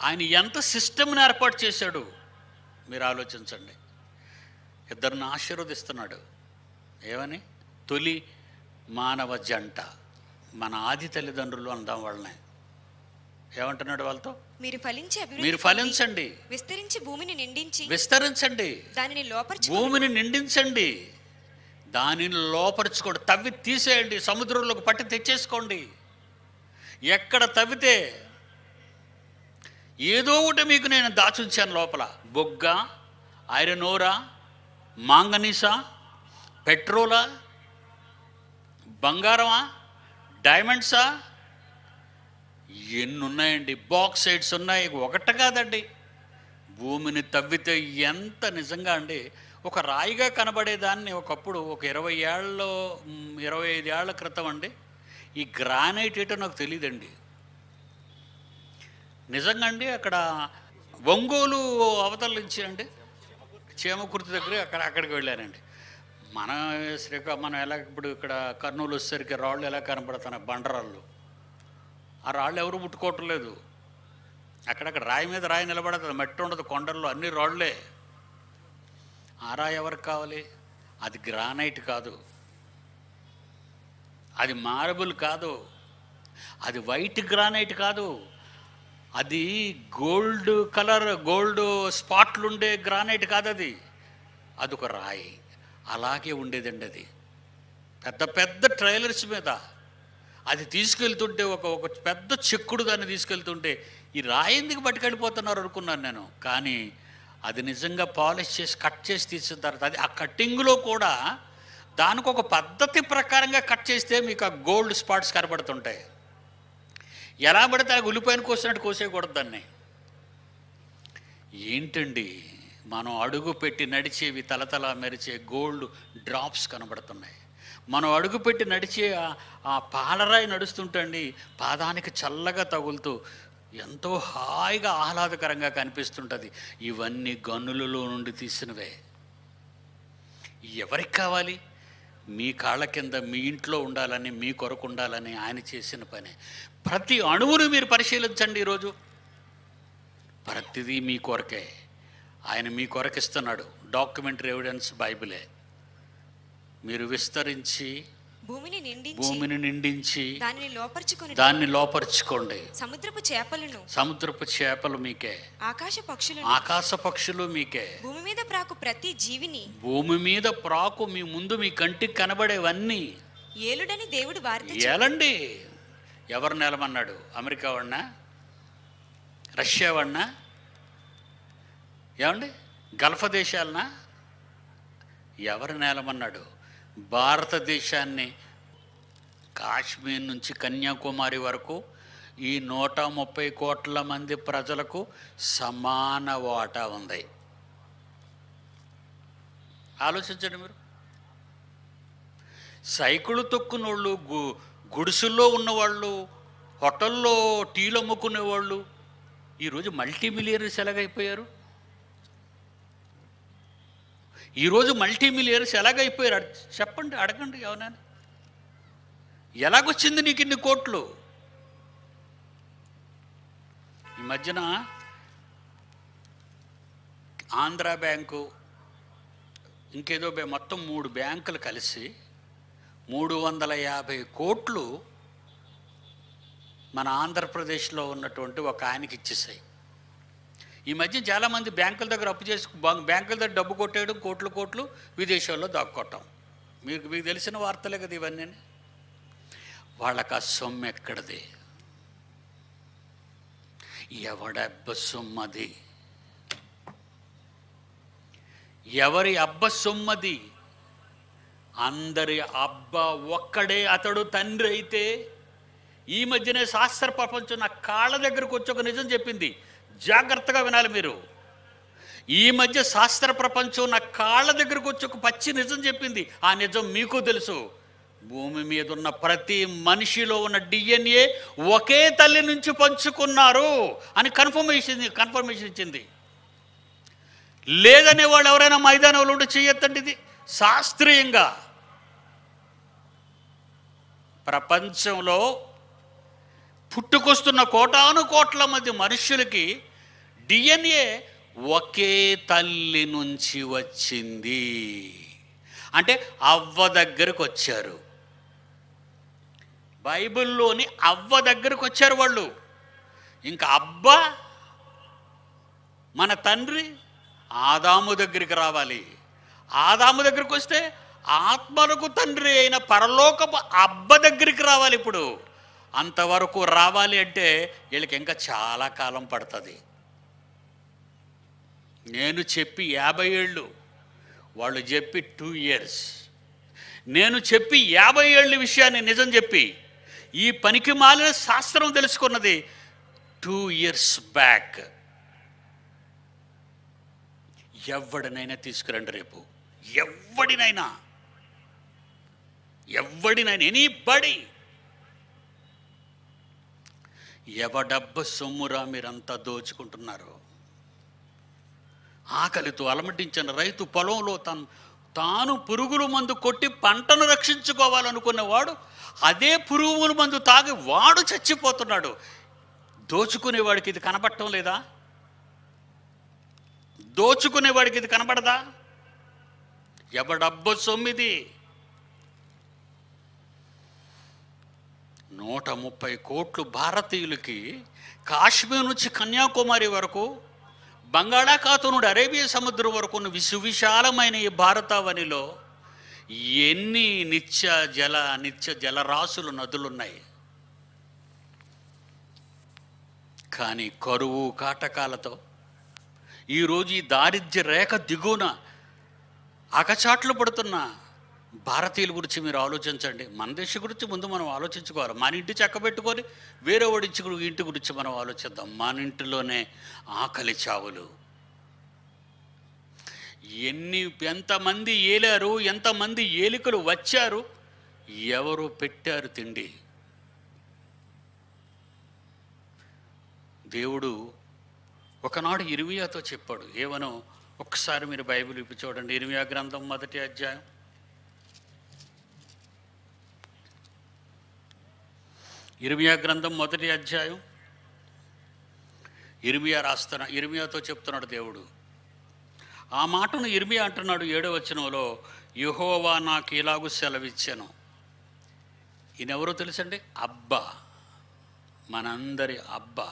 ఆయన ఎంత సిస్టమ్ని ఏర్పాటు చేశాడు మీరు ఆలోచించండి. ఇద్దరిని ఆశీర్వదిస్తున్నాడు ఏమని, తొలి మానవ జంట, మన ఆది తల్లిదండ్రులు అందాం వాళ్ళని. ఏమంటున్నాడు వాళ్ళతో, మీరు ఫలించండి, విస్తరించి భూమిని నిండించి విస్తరించండి, దానిని లోపర్చు భూమిని నిండించండి, దానిని లోపర్చుకోండి, తవ్వి తీసేయండి, సముద్రంలోకి పట్టి తెచ్చేసుకోండి. ఎక్కడ తవ్వితే ఏదో ఒకటి మీకు నేను దాచుంచాను లోపల, బొగ్గ, ఐరన్ ఓరా, మాంగనీసా, పెట్రోలా, బంగారమా, డైమండ్సా, ఎన్ని ఉన్నాయండి. బాక్సైడ్స్ ఉన్నాయి, ఒకటి కాదండి. భూమిని తవ్వితే ఎంత నిజంగా అండి, ఒక రాయిగా కనబడేదాన్ని ఒకప్పుడు ఒక ఇరవై ఏళ్ళలో ఇరవై ఐదు ఏళ్ల క్రితం అండి, ఈ గ్రానైట్ ఏటో నాకు తెలియదండి నిజంగా అండి. అక్కడ ఒంగోలు అవతల నుంచి అండి చేమకుర్తి దగ్గర అక్కడ అక్కడికి వెళ్ళానండి. మన శ్రీకా మనం ఎలా ఇప్పుడు ఇక్కడ కర్నూలు వచ్చేసరికి రాళ్ళు ఎలా కనబడుతున్నాయి, బండరాళ్ళు. ఆ రాళ్ళు ఎవరు ముట్టుకోవటం లేదు, అక్కడక్కడ రాయి మీద రాయి నిలబడదు, మట్టి ఉండదు, కొండల్లో అన్ని రాళ్లే. ఆ రాయి ఎవరికి కావాలి, అది గ్రానైట్ కాదు, అది మార్బుల్ కాదు, అది వైట్ గ్రానైట్ కాదు, అది గోల్డ్ కలర్ గోల్డ్ స్పాట్లు ఉండే గ్రానైట్ కాదు, అది అదొక రాయి. అలాగే ఉండేదండి అది పెద్ద పెద్ద ట్రైలర్స్ మీద అది తీసుకెళ్తుంటే, ఒక ఒక పెద్ద చెక్కుడు దాన్ని తీసుకెళ్తుంటే ఈ రాయి ఎందుకు పట్టుకెళ్ళిపోతున్నారు అనుకున్నాను నేను. కానీ అది నిజంగా పాలిష్ చేసి కట్ చేసి తీసిన తర్వాత అది ఆ కట్టింగ్లో కూడా దానికి ఒక పద్ధతి ప్రకారంగా కట్ చేస్తే మీకు ఆ గోల్డ్ స్పాట్స్ కనబడుతుంటాయి. ఎలా పడితే అది ఉల్లిపాయను కోసినట్టు కోసేయకూడదు దాన్ని. ఏంటండి మనం అడుగు పెట్టి నడిచేవి తలతలా మెరిచే గోల్డ్ డ్రాప్స్ కనబడుతున్నాయి. మనం అడుగుపెట్టి నడిచే ఆ పాలరాయి నడుస్తుంటండి, పాదానికి చల్లగా తగులుతూ ఎంతో హాయిగా ఆహ్లాదకరంగా కనిపిస్తుంటుంది. ఇవన్నీ గనులలో నుండి తీసినవే. ఎవరికి కావాలి, మీ కాళ్ళ కింద మీ ఇంట్లో ఉండాలని, మీ కొరకు ఉండాలని ఆయన చేసిన పని. ప్రతి అణువును మీరు పరిశీలించండి, ఈరోజు ప్రతిదీ మీ కొరకే, ఆయన మీ కొరకు ఇస్తున్నాడు. డాక్యుమెంటరీ ఎవిడెన్స్ బైబిలే. మీరు విస్తరించి భూమిని నిండించి భూమిని నిండించి దానిని లోపర్చుకొని దానిని లోపర్చుకోండి. సముద్రపు చేపలను సముద్రపు చేపలు మీకే, ఆకాశ పక్షులను ఆకాశ పక్షులు మీకే, భూమి మీద ప్రాకు ప్రతి జీవిని భూమి మీద ప్రాకు మీ ముందు మీ కంటికి కనబడేవన్నీ ఏలుడని దేవుడు వారితో ఏలండి. ఎవరు నేలమన్నాడు, అమెరికా వాడినా, రష్యా వాడినా, ఏమండి గల్ఫ్ దేశాలనా, ఎవరు నేలమన్నాడు? భారతదేశాన్ని కాశ్మీర్ నుంచి కన్యాకుమారి వరకు ఈ నూట ముప్పై కోట్ల మంది ప్రజలకు సమాన వాటా ఉంది. ఆలోచించండి మీరు. సైకిళ్ళు తొక్కునోళ్ళు, గు గుడిసెల్లో ఉన్నవాళ్ళు, హోటల్లో టీలు అమ్ముకునేవాళ్ళు ఈరోజు మల్టీ మిలియనర్స్ ఎలాగైపోయారు? ఈరోజు మల్టీ మిలియనర్స్ ఎలాగైపోయారు చెప్పండి, అడగండి ఎవరైనా. ఎలాగొచ్చింది నీకు ఇన్ని కోట్లు? ఈ మధ్యన ఆంధ్ర బ్యాంకు ఇంకేదో మొత్తం మూడు బ్యాంకులు కలిసి మూడు వందల యాభై కోట్లు మన ఆంధ్రప్రదేశ్లో ఉన్నటువంటి ఒక ఆయనకి ఇచ్చేసాయి. ఈ మధ్య చాలామంది బ్యాంకుల దగ్గర అప్పు చేసి బ్యాంకుల దగ్గర డబ్బు కొట్టేయడం, కోట్లు కోట్లు విదేశాల్లో దాక్కోవటం మీకు మీకు తెలిసిన వార్తలే కదా ఇవన్నీ. వాళ్ళకి ఆ సొమ్ము ఎక్కడిది? ఎవడ అబ్బసొమ్మది ఎవరి అబ్బసొమ్మది అందరి అబ్బ ఒక్కడే అతడు తండ్రి అయితే ఈ మధ్యనే శాస్త్ర ప్రపంచం నా కాళ్ళ దగ్గరికి వచ్చి ఒక నిజం చెప్పింది జాగృతగా వినాలి మీరు ఈ మధ్య శాస్త్ర ప్రపంచం నా కాళ్ళ దగ్గరికి వచ్చి ఒక పచ్చి నిజం చెప్పింది ఆ నిజం మీకు తెలుసు భూమి మీద ఉన్న ప్రతి మనిషిలో ఉన్న డిఎన్ఏ ఒకే తల్లి నుంచి పంచుకున్నారు అని కన్ఫర్మేషన్ కన్ఫర్మేషన్ ఇచ్చింది లేదనే వాళ్ళు ఎవరైనా మైదానంలో ఉండి చేయొద్దండి ఇది శాస్త్రీయంగా ప్రపంచంలో పుట్టుకొస్తున్న కోటాను కోట్ల మంది మనుషులకి డిఎన్ఏ ఒకే తల్లి నుంచి వచ్చింది అంటే అవ్వ దగ్గరకు వచ్చారు బైబిల్లోని అవ్వ దగ్గరకు వచ్చారు వాళ్ళు ఇంకా అబ్బ మన తండ్రి ఆదాము దగ్గరికి రావాలి ఆదాము దగ్గరికి వస్తే ఆత్మలకు తండ్రి అయిన పరలోకపు అబ్బ దగ్గరికి రావాలి ఇప్పుడు అంతవరకు రావాలి అంటే వీళ్ళకి ఇంకా చాలా కాలం పడుతుంది నేను చెప్పి యాభై ఏళ్ళు వాళ్ళు చెప్పి టూ ఇయర్స్ నేను చెప్పి యాభై ఏళ్ళ విషయాన్ని నిజం చెప్పి ఈ పనికి మాలిన శాస్త్రం తెలుసుకున్నది టూ ఇయర్స్ బ్యాక్ ఎవడినైనా తీసుకురండి రేపు ఎవడినైనా ఎవడినైనా ఎనీ బడి ఎవడబ్బ సొమ్మురా మీరంతా దోచుకుంటున్నారు ఆకలితో అలమటించిన రైతు పొలంలో తను తాను పురుగుల మందు కొట్టి పంటను రక్షించుకోవాలనుకున్నవాడు అదే పురుగుల మందు తాగి వాడు చచ్చిపోతున్నాడు దోచుకునేవాడికి ఇది కనబడటం లేదా దోచుకునేవాడికి ఇది కనబడదా ఎవడబ్బ సొమ్మిది నూట ముప్పై కోట్లు భారతీయులకి కాశ్మీర్ నుంచి కన్యాకుమారి వరకు బంగాళాఖాతం నుండి అరేబియా సముద్రం వరకు ఉన్న విసువిశాలమైన ఈ భారతావనిలో ఎన్ని నిత్య జల నిత్య జలరాశులు నదులున్నాయి కానీ కరువు కాటకాలతో ఈరోజు ఈ దారిద్ర్య రేఖ దిగువన అగచాట్లు పడుతున్న భారతీయుల గురించి మీరు ఆలోచించండి మన దేశం గురించి ముందు మనం ఆలోచించుకోవాలి మన ఇంటి చక్కబెట్టుకొని వేరే వాడించుకుని ఇంటి గురించి మనం ఆలోచిద్దాం మన ఇంటిలోనే ఆకలి చావులు ఎన్ని ఎంతమంది ఏలారు ఎంతమంది ఏలికలు వచ్చారు ఎవరు పెట్టారు తిండి దేవుడు ఒకనాడు ఇర్మియాతో చెప్పాడు ఏమనో ఒకసారి మీరు బైబిల్ ఇప్పి చూడండి ఇర్మియా గ్రంథం మొదటి అధ్యాయం ఇర్మియా గ్రంథం మొదటి అధ్యాయం ఇర్మియా రాస్తున్న ఇర్మియాతో చెప్తున్నాడు దేవుడు ఆ మాటను ఇర్మియా అంటున్నాడు ఏడవ వచనంలో యెహోవా నాకు ఇలాగూ సెలవిచ్చాను ఈయనెవరో తెలుసండి అబ్బా మనందరి అబ్బా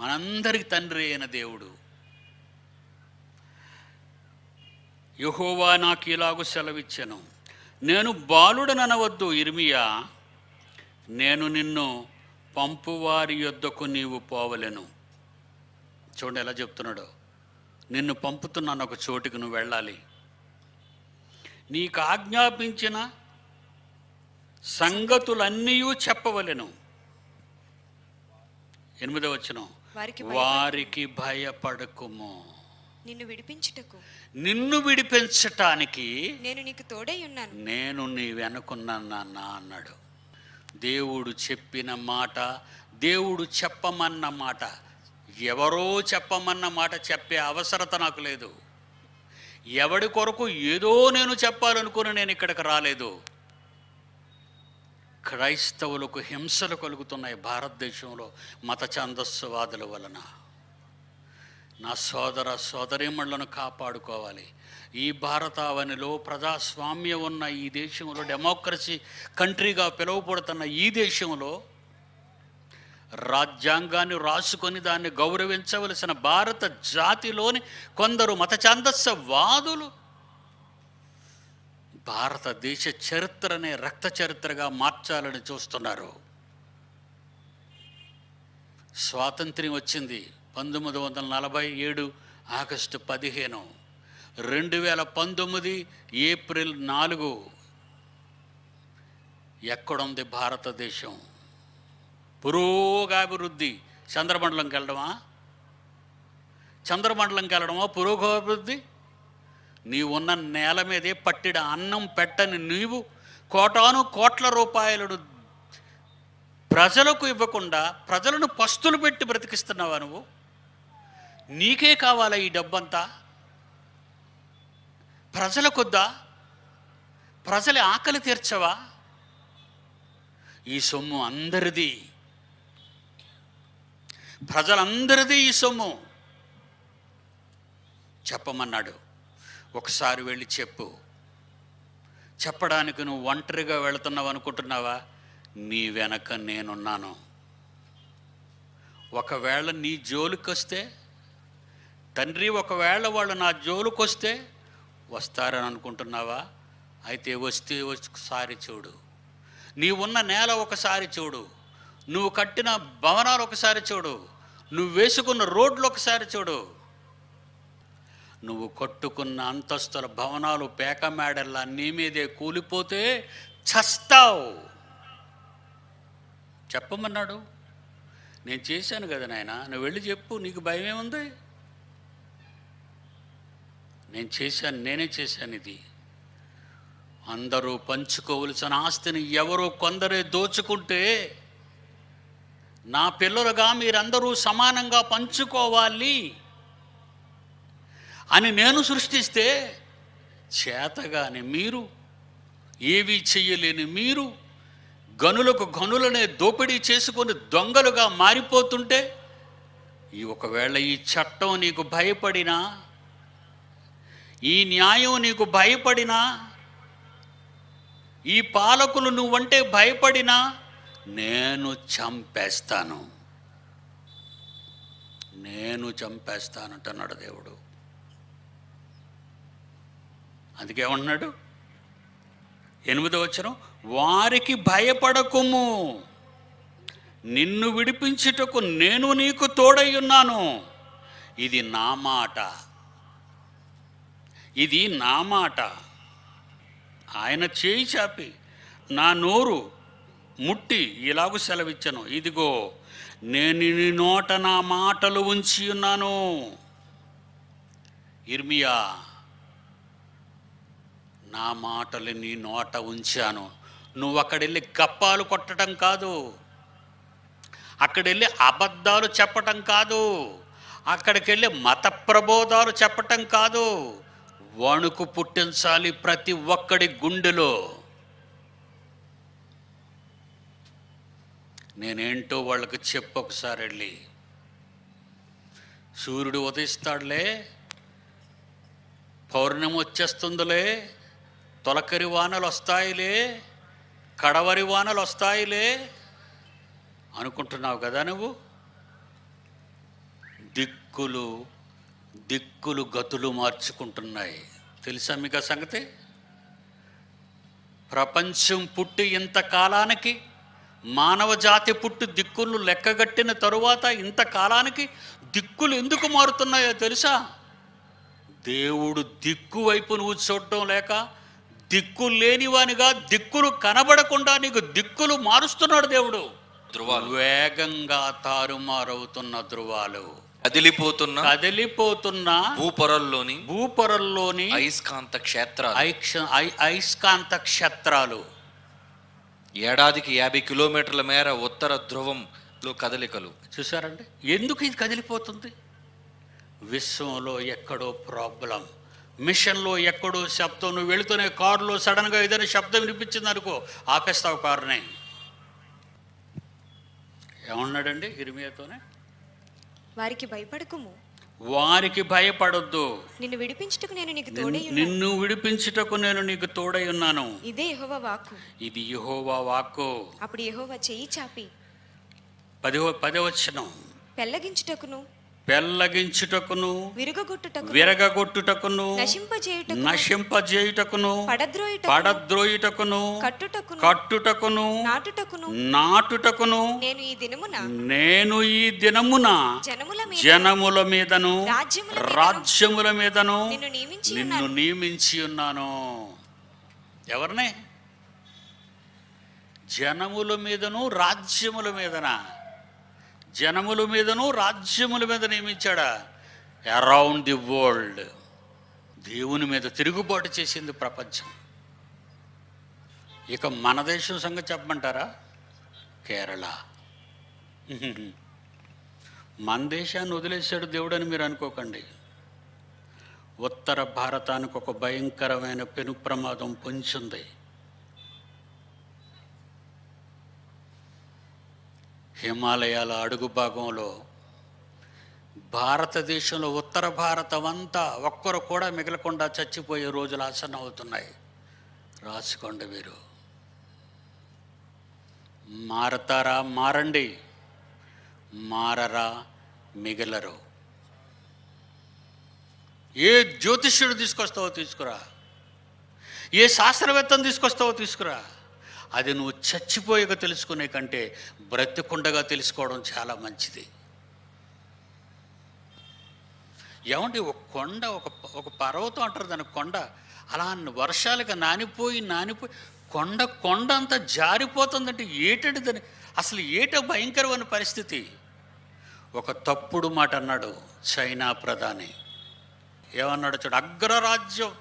మనందరి తండ్రి అయిన దేవుడు యెహోవా నాకు ఇలాగూ సెలవిచ్చాను నేను బాలుడననవద్దు ఇర్మియా నేను నిన్ను పంపువారి యొద్దకు నీవు పోవలెను చూడండి ఎలా చెప్తున్నాడు నిన్ను పంపుతున్నాను ఒక చోటికి నువ్వు వెళ్ళాలి నీకు ఆజ్ఞాపించిన సంగతులన్నీ చెప్పవలెను ఎనిమిదవ వచనం వారికి భయపడకుము నిన్ను విడిపించుటకు నిన్ను విడిపించటానికి నేను నీకు తోడై ఉన్నాను నేను నీ వెనుకున్నాను అన్నాడు దేవుడు చెప్పిన మాట దేవుడు చెప్పమన్న మాట ఎవరో చెప్పమన్న మాట చెప్పే అవసరత నాకు లేదు ఎవడి కొరకు ఏదో నేను చెప్పాలనుకుని నేను ఇక్కడికి రాలేదు క్రైస్తవులకు హింసలు కలుగుతున్నాయి భారతదేశంలో మత ఛాందస్సువాదుల వలన నా సోదర సోదరీమణులను కాపాడుకోవాలి ఈ భారతావనిలో ప్రజాస్వామ్యం ఉన్న ఈ దేశంలో డెమోక్రసీ కంట్రీగా పిలువబడుతున్న ఈ దేశంలో రాజ్యాంగాన్ని రాసుకొని దాన్ని గౌరవించవలసిన భారత జాతిలోని కొందరు మత ఛాందస్సవాదులు భారతదేశ చరిత్రనే రక్త చరిత్రగా మార్చాలని చూస్తున్నారు స్వాతంత్ర్యం వచ్చింది పంతొమ్మిది వందల నలభై ఏడు ఆగస్టు పదిహేను రెండు వేల పంతొమ్మిది ఏప్రిల్ నాలుగు. ఎక్కడుంది భారతదేశం? పురోగాభివృద్ధి చంద్రమండలం కలడమా? చంద్రమండలం కలడమా పురోగాభివృద్ధి? నీవున్న నేల మీదే పట్టిన అన్నం పెట్టని నీవు కోటాను కోట్ల రూపాయలను ప్రజలకు ఇవ్వకుండా ప్రజలను పస్తులు పెట్టి బ్రతికిస్తున్నావా నువ్వు? నీకే కావాలా ఈ డబ్బంతా? ప్రజలకొద్దా? ప్రజల ఆకలి తీర్చవా? ఈ సొమ్ము అందరిది, ప్రజలందరిది ఈ సొమ్ము. చెప్పమన్నాడు, ఒకసారి వెళ్ళి చెప్పు. చెప్పడానికి నువ్వు ఒంటరిగా వెళుతున్నావు అనుకుంటున్నావా? నీ వెనక నేనున్నాను. ఒకవేళ నీ జోలికొస్తే తండ్రి, ఒకవేళ వాళ్ళు నా జోలికొస్తే వస్తారని అనుకుంటున్నావా? అయితే వస్తే ఒకసారి చూడు, నీవున్న నేల ఒకసారి చూడు, నువ్వు కట్టిన భవనాలు ఒకసారి చూడు, నువ్వు వేసుకున్న రోడ్లు ఒకసారి చూడు, నువ్వు కట్టుకున్న అంతస్తుల భవనాలు పేకమేడల్లా నీ మీదే కూలిపోతే చస్తావు. చెప్పమన్నాడు. నేను చేశాను కదా నాయన, నువ్వు వెళ్ళి చెప్పు, నీకు భయం ఏముంది? నేను చేశాను, నేనే చేశాను. ఇది అందరూ పంచుకోవలసిన ఆస్తిని ఎవరో కొందరే దోచుకుంటే, నా పిల్లలుగా మీరందరూ సమానంగా పంచుకోవాలి అని నేను సృష్టిస్తే, చేతగాని మీరు, ఏవీ చెయ్యలేని మీరు, గనులకు గనులనే దోపిడీ చేసుకొని దొంగలుగా మారిపోతుంటే, ఈ ఒకవేళ ఈ చట్టం నీకు భయపడినా, ఈ న్యాయం నీకు భయపడినా, ఈ పాలకులు నువ్వంటే భయపడినా, నేను చంపేస్తాను, నేను చంపేస్తాను అంటున్నాడు దేవుడు. అందుకేమన్నాడు? ఎనిమిదో వచనం, వారికి భయపడకుము, నిన్ను విడిపించుటకు నేను నీకు తోడై ఉన్నాను. ఇది నా మాట, ఇది నా మాట. ఆయన చేయి చాపి నా నోరు ముట్టి ఇలాగూ సెలవిచ్చాను, ఇదిగో నేను నీ నోట నా మాటలు ఉంచి ఉన్నాను. ఇర్మియా, నా మాటలు నీ నోట ఉంచాను. నువ్వు అక్కడెళ్ళి గప్పాలు కొట్టడం కాదు, అక్కడెళ్ళి అబద్ధాలు చెప్పటం కాదు, అక్కడికి వెళ్ళి మత ప్రబోధాలు చెప్పటం కాదు. వణుకు పుట్టించాలి ప్రతి ఒక్కడి గుండెలో. నేనేంటో వాళ్ళకి చెప్పొకసారి వెళ్ళి. సూర్యుడు ఉదయిస్తాడులే, పౌర్ణమి వచ్చేస్తుందిలే, తొలకరి వానలు వస్తాయిలే, కడవరి వానలు వస్తాయిలే అనుకుంటున్నావు కదా నువ్వు. దిక్కులు దిక్కులు గతులు మార్చుకుంటున్నాయి. తెలుసా మీకు ఆ సంగతి? ప్రపంచం పుట్టి ఇంతకాలానికి, మానవ జాతి పుట్టి దిక్కులు లెక్కగట్టిన తరువాత ఇంతకాలానికి దిక్కులు ఎందుకు మారుతున్నాయో తెలుసా? దేవుడు దిక్కు వైపు నువ్వు చూడటం లేక, దిక్కు లేనివానిగా, దిక్కులు కనబడకుండా నీకు దిక్కులు మారుస్తున్నాడు దేవుడు. ధృవాలు వేగంగా తారుమారవుతున్న ధృవాలు, కదిలిపోతున్న కదిలిపోతున్న భూపొరల్లోని భూపొరల్లోని అయస్కాంత క్షేత్రాలు అయస్కాంత క్షేత్రాలు ఏడాదికి యాభై కిలోమీటర్ల మేర ఉత్తర ధృవంలో కదలికలు. చూసారండి ఎందుకు ఇది కదిలిపోతుంది? విశ్వంలో ఎక్కడో ప్రాబ్లం, మిషన్లో ఎక్కడో శబ్దం. నువ్వు వెళుతున్న కారులో సడన్గా ఏదైనా శబ్దం వినిపించింది అనుకో, ఆపేస్తావు కారుని. ఏమన్నాడండి ఇర్మియాతోనే? వారికి భయపడకుము, వారికి భయపడొద్దు, నిన్ను విడిపించుటకు నేను నీకు తోడై ఉన్నాను, నిన్ను విడిపించుటకు నేను నీకు తోడై ఉన్నాను. ఇదే యెహోవా వాక్కు, ఇది యెహోవా వాక్కు. అప్పుడు యెహోవా చెయ్యి చాపి పదవ పదవచనం, పెళ్ళగించుటకును పెల్లగించుటకును విరగగొట్టుటకును విరగగొట్టుటకును నశింపజేయుటకును నశింపజేయుటకును పడద్రోయుటకును పడద్రోయుటకును కట్టుటకును కట్టుటకును నాటుటకును నాటుటకును నేను ఈ దినమున నేను ఈ దినమున జనముల మీద జనముల మీదను రాజ్యముల మీదను నిన్ను నియమించి ఉన్నాను. ఎవర్నే? జనముల మీదను రాజ్యముల మీదన జనముల మీదను రాజ్యముల మీద నియమించాడా? Around the world. దేవుని మీద తిరుగుబాటు చేసింది ప్రపంచం. ఇక మన దేశం సంగతి చెప్పమంటారా? కేరళ. మన దేశాన్ని వదిలేశాడు దేవుడని మీరు అనుకోకండి. ఉత్తర భారతానికి ఒక భయంకరమైన పెను ప్రమాదం పొంచింది. హిమాలయాల అడుగు భాగంలో భారతదేశంలో ఉత్తర భారతం అంతా ఒక్కరు కూడా మిగలకుండా చచ్చిపోయే రోజులు ఆసన్న అవుతున్నాయి. రాసుకోండి మీరు. మారతారా? మారండి. మారరా? మిగలరు. ఏ జ్యోతిష్యుడు తీసుకొస్తావో తీసుకురా, ఏ శాస్త్రవేత్తను తీసుకొస్తావో తీసుకురా, అది నువ్వు చచ్చిపోయాక తెలుసుకునే కంటే బ్రతికుండగా తెలుసుకోవడం చాలా మంచిది. ఏమంటే ఒక కొండ, ఒక ఒక పర్వతం అంటారు దాని కొండ, అలా వర్షాలకు నానిపోయి నానిపోయి కొండ కొండ అంతా జారిపోతుందంటే ఏటంటే దాని అసలు ఏటో భయంకరమైన పరిస్థితి. ఒక తప్పుడు మాట అన్నాడు చైనా ప్రధాని. ఏమన్నాడు చూడు? అగ్రరాజ్యం,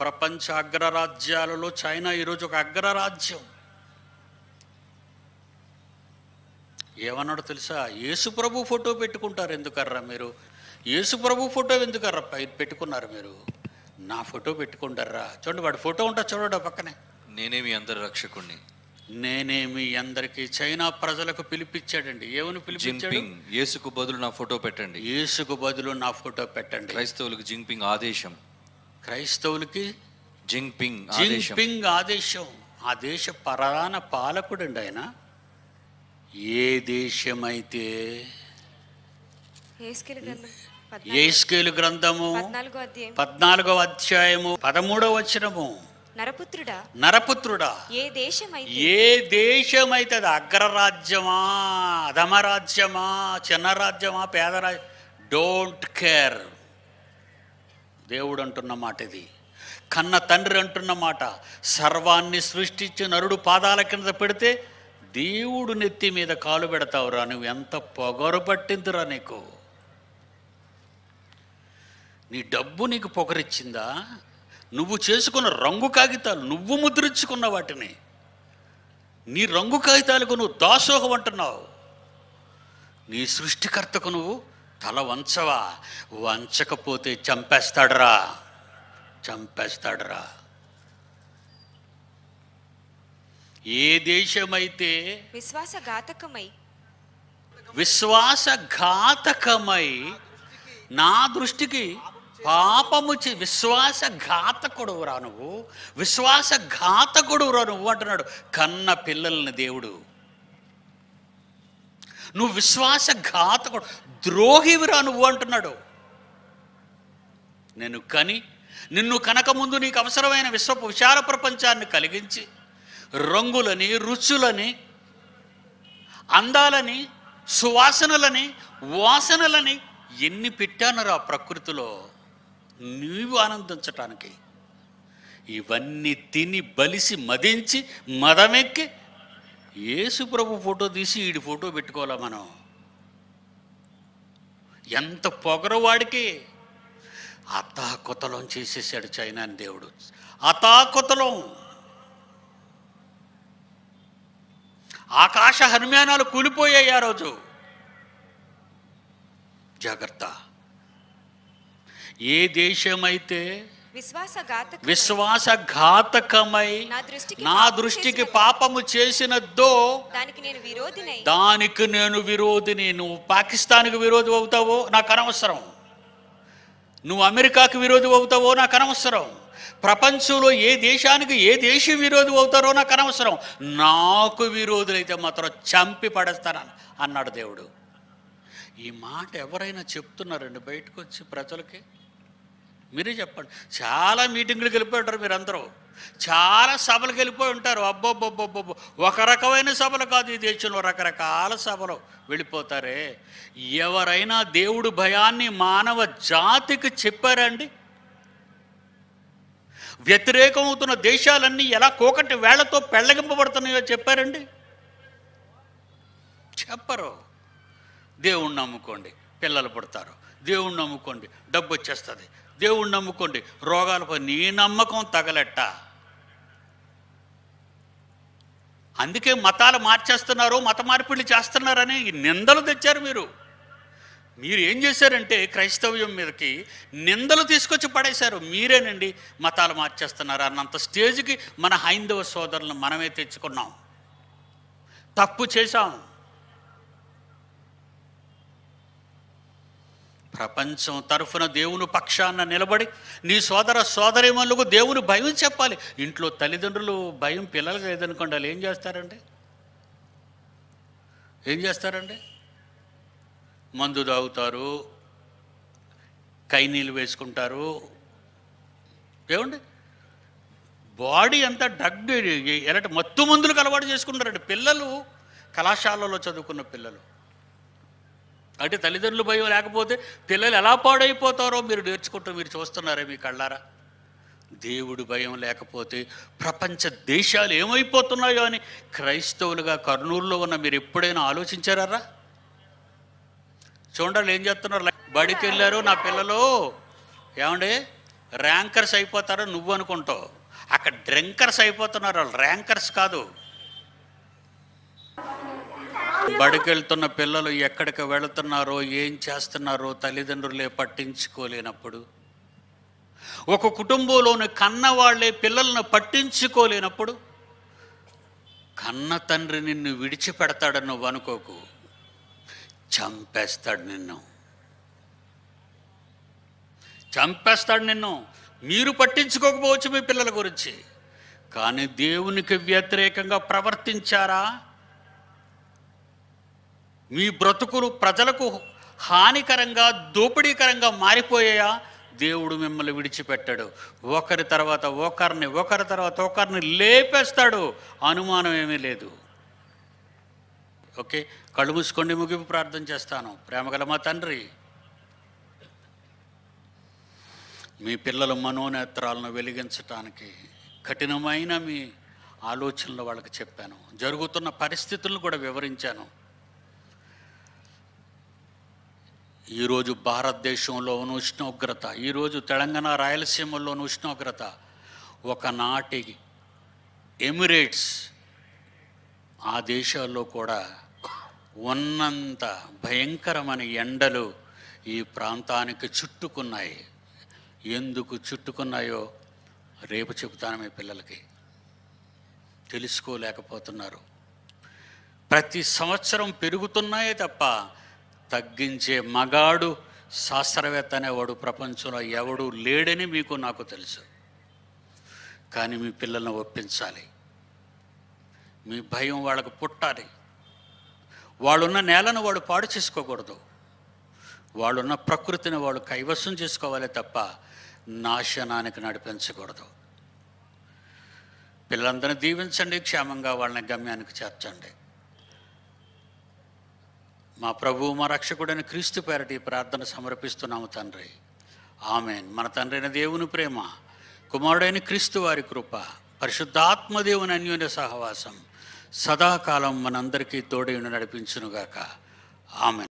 ప్రపంచ అగ్రరాజ్యాలలో చైనా ఈరోజు ఒక అగ్రరాజ్యం. ఏమన్నాడు తెలుసా? యేసుప్రభు ఫోటో పెట్టుకుంటారు ఎందుకర్రా మీరు? యేసుప్రభు ఫోటో ఎందుకర్రా పెట్టుకున్నారు మీరు? నా ఫోటో పెట్టుకుంటారా? చూడండి వాడు ఫోటో ఉంటా చూడడా పక్కనే. నేనేమి అందరి రక్షకుణ్ణి, నేనేమి అందరికీ చైనా ప్రజలకు పిలిపించాడండి. ఏమని పిలిపించాడు? యేసుకు బదులు నా ఫోటో పెట్టండి, యేసుకు బదులు నా ఫోటో పెట్టండి. క్రైస్తవులకు జింపింగ్ ఆదేశం, క్రైస్తవులకి జింపింగ్ జింపింగ్ ఆదేశం. ఆ దేశ ప్రధాన పాలకుడు అండి ఆయన. ఏ దేశమైతే యెహెజ్కేలు గ్రంథము పద్నాలుగో అధ్యాయము పదమూడవ వచనము, నరపుత్రుడా నరపుత్రుడా ఏ దేశమైతే ఏ దేశమైతే అది అగ్రరాజ్యమా, అధమరాజ్యమా, చిన్న రాజ్యమా, పేదరాజ్యం, డోంట్ కేర్. దేవుడు అంటున్న మాట ఇది, కన్న తండ్రి అంటున్న మాట. సర్వాన్ని సృష్టించి నరుడు పాదాల కింద పెడితే దేవుడు నెత్తి మీద కాలు పెడతావురా నువ్వు? ఎంత పొగరు పట్టిందిరా నీకు? నీ డబ్బు నీకు పొగరిచ్చిందా? నువ్వు చేసుకున్న రంగు కాగితాలు, నువ్వు ముద్రించుకున్న వాటిని, నీ రంగు కాగితాలకు నువ్వు దాసోహం అంటున్నావు. నీ సృష్టికర్తకు నువ్వు తల వంచవా? వంచకపోతే చంపేస్తాడురా, చంపేస్తాడురా. ఏ దేశమైతే విశ్వాసఘాతకమై విశ్వాసఘాతకమై నా దృష్టికి పాపము చే విశ్వాసఘాతకుడు రా నువ్వు, విశ్వాసఘాతకుడు రా నువ్వు అంటున్నాడు కన్న పిల్లల్ని దేవుడు. నువ్వు విశ్వాసఘాతకుడు, ద్రోహివిరా నువ్వు అంటున్నాడు. నేను కని నిన్ను కనక ముందు నీకు అవసరమైన విశ్వ విశాల ప్రపంచాన్ని కలిగించి రంగులని, రుచులని, అందాలని, సువాసనలని, వాసనలని ఎన్ని పెట్టానురా ప్రకృతిలో నీవు ఆనందించటానికి. ఇవన్నీ తిని బలిసి మదించి మదమెక్కి యేసు ప్రభు ఫోటో తీసి ఈడి ఫోటో పెట్టుకోవాలా మనం? ఎంత పొగరవాడికి! అతాకుతలం చేసేసాడు చైనాని దేవుడు, అతాకుతలం. ఆకాశ హర్మ్యానాలు కూలిపోయాయి ఆ రోజు. జాగ్రత్త. ఏ దేశమైతే విశ్వాసఘాతకమై నా దృష్టికి పాపము చేసినదో దానికి నేను విరోధిని. నువ్వు పాకిస్తాన్కి విరోధి అవుతావో నాకు అనవసరం, నువ్వు అమెరికాకి విరోధి అవుతావో నాకు అనవసరం, ప్రపంచంలో ఏ దేశానికి ఏ దేశ విరోధి అవుతారో నాకు అనవసరం, నాకు విరోధులైతే మాత్రం చంపి పడేస్తాను అన్నాడు దేవుడు. ఈ మాట ఎవరైనా చెప్తున్నారండి బయటకు వచ్చి ప్రజలకి? మీరే చెప్పండి. చాలా మీటింగ్లకు వెళ్ళిపోయి ఉంటారు మీరందరూ, చాలా సభలకు వెళ్ళిపోయి ఉంటారు. అబ్బోబ్బోబ్బోబ్బో, ఒక రకమైన సభలు కాదు, ఈ దేశంలో రకరకాల సభలు వెళ్ళిపోతారే. ఎవరైనా దేవుడు భయాన్ని మానవ జాతికి చెప్పారండి? వ్యతిరేకమవుతున్న దేశాలన్నీ ఎలా కోకటి వేళ్లతో పెళ్లగింపబడుతున్నాయో చెప్పారండి? చెప్పరు. దేవుణ్ణి నమ్ముకోండి పిల్లలు పుడతారు, దేవుణ్ణి నమ్ముకోండి డబ్బు వచ్చేస్తుంది, దేవుణ్ణి నమ్ముకోండి రోగాలు పోయి. నీ నమ్మకం తగలెట్ట. అందుకే మతాలు మార్చేస్తున్నారు, మత మార్పిళ్ళు చేస్తున్నారని నిందలు తెచ్చారు మీరు. మీరు ఏం చేశారంటే క్రైస్తవ్యం మీదకి నిందలు తీసుకొచ్చి పడేశారు. మీరేనండి మతాలు మార్చేస్తున్నారు అన్నంత స్టేజ్కి మన హైందవ సోదరులను మనమే తెచ్చుకున్నాం. తప్పు చేశాం. ప్రపంచం తరఫున దేవుని పక్షాన నిలబడి నీ సోదర సోదరీమణులకు దేవుని భయం చెప్పాలి. ఇంట్లో తల్లిదండ్రులు భయం పిల్లలకు లేదనుకోండి, వాళ్ళు ఏం చేస్తారండి? ఏం చేస్తారండి? మందు తాగుతారు, కైనీళ్ళు వేసుకుంటారు. ఏమండి, బాడీ అంతా డ్రగ్ ఎలాంటి మత్తు మందులకు అలవాటు చేసుకుంటారండి పిల్లలు, కళాశాలలో చదువుకున్న పిల్లలు. అంటే తల్లిదండ్రులు భయం లేకపోతే పిల్లలు ఎలా పాడైపోతారో మీరు నేర్చుకుంటూ మీరు చూస్తున్నారే మీ కళ్ళారా. దేవుడు భయం లేకపోతే ప్రపంచ దేశాలు ఏమైపోతున్నాయో అని క్రైస్తవులుగా కర్నూలులో ఉన్న మీరు ఎప్పుడైనా ఆలోచించారా? చూడాలి ఏం చేస్తున్నారు. బడికి వెళ్ళారు నా పిల్లలు, ఏమండి ర్యాంకర్స్ అయిపోతారో నువ్వు అనుకుంటావు, అక్కడ డ్రింకర్స్ అయిపోతున్నారు వాళ్ళు, ర్యాంకర్స్ కాదు. బడికి వెళ్తున్న పిల్లలు ఎక్కడికి వెళుతున్నారో ఏం చేస్తున్నారో తల్లిదండ్రులే పట్టించుకోలేనప్పుడు, ఒక కుటుంబంలోని కన్నవాళ్లే పిల్లలను పట్టించుకోలేనప్పుడు, కన్న తండ్రి నిన్ను విడిచిపెడతాడని నువ్వు అనుకోకు, చంపేస్తాడు నిన్ను, చంపేస్తాడు నిన్ను. మీరు పట్టించుకోకపోవచ్చు మీ పిల్లల గురించి, కానీ దేవునికి వ్యతిరేకంగా ప్రవర్తించారా? మీ బ్రతుకులు ప్రజలకు హానికరంగా దోపిడీకరంగా మారిపోయాయా? దేవుడు మిమ్మల్ని విడిచిపెట్టాడు. ఒకరి తర్వాత ఒకరిని ఒకరి తర్వాత ఒకరిని లేపేస్తాడు, అనుమానం ఏమీ లేదు. ఓకే, కళ్ళు మూసుకొని ముగింపు ప్రార్థన చేస్తాను. ప్రేమగల మా తండ్రి, మీ పిల్లల మనోనేత్రాలను వెలిగించటానికి కఠినమైన మీ ఆలోచనలు వాళ్ళకి చెప్పాను, జరుగుతున్న పరిస్థితులను కూడా వివరించాను. ఈరోజు భారతదేశంలోను ఉష్ణోగ్రత, ఈరోజు తెలంగాణ రాయలసీమలోను ఉష్ణోగ్రత, ఒకనాటి ఎమిరేట్స్ ఆ దేశాల్లో కూడా ఉన్నంత భయంకరమైన ఎండలు ఈ ప్రాంతానికి చుట్టుకున్నాయి. ఎందుకు చుట్టుకున్నాయో రేపు చెబుతాను. మీ పిల్లలకి తెలుసుకోలేకపోతున్నారు. ప్రతి సంవత్సరం పెరుగుతున్నాయే తప్ప తగ్గించే మగాడు శాస్త్రవేత్త అనేవాడు ప్రపంచంలో ఎవడు లేడని మీకు నాకు తెలుసు. కానీ మీ పిల్లలను ఒప్పించాలి, మీ భయం వాళ్ళకు పుట్టాలి. వాళ్ళున్న నేలను వాడు పాడు చేసుకోకూడదు, వాళ్ళున్న ప్రకృతిని వాళ్ళు కైవసం చేసుకోవాలి తప్ప నాశనానికి నడిపించకూడదు. పిల్లలందరినీ దీవించండి, క్షేమంగా వాళ్ళని గమ్యానికి చేర్చండి. మా ప్రభువు మా రక్షకుడైన క్రీస్తు పేరటి ప్రార్థన సమర్పిస్తున్నాము తండ్రి, ఆమెన్. మన తండ్రైన దేవుని ప్రేమ, కుమారుడైన క్రీస్తు వారి కృప, పరిశుద్ధాత్మ దేవుని అన్యోన్య సహవాసం సదాకాలం మనందరికీ తోడైన నడిపించునుగాక. ఆమెన్.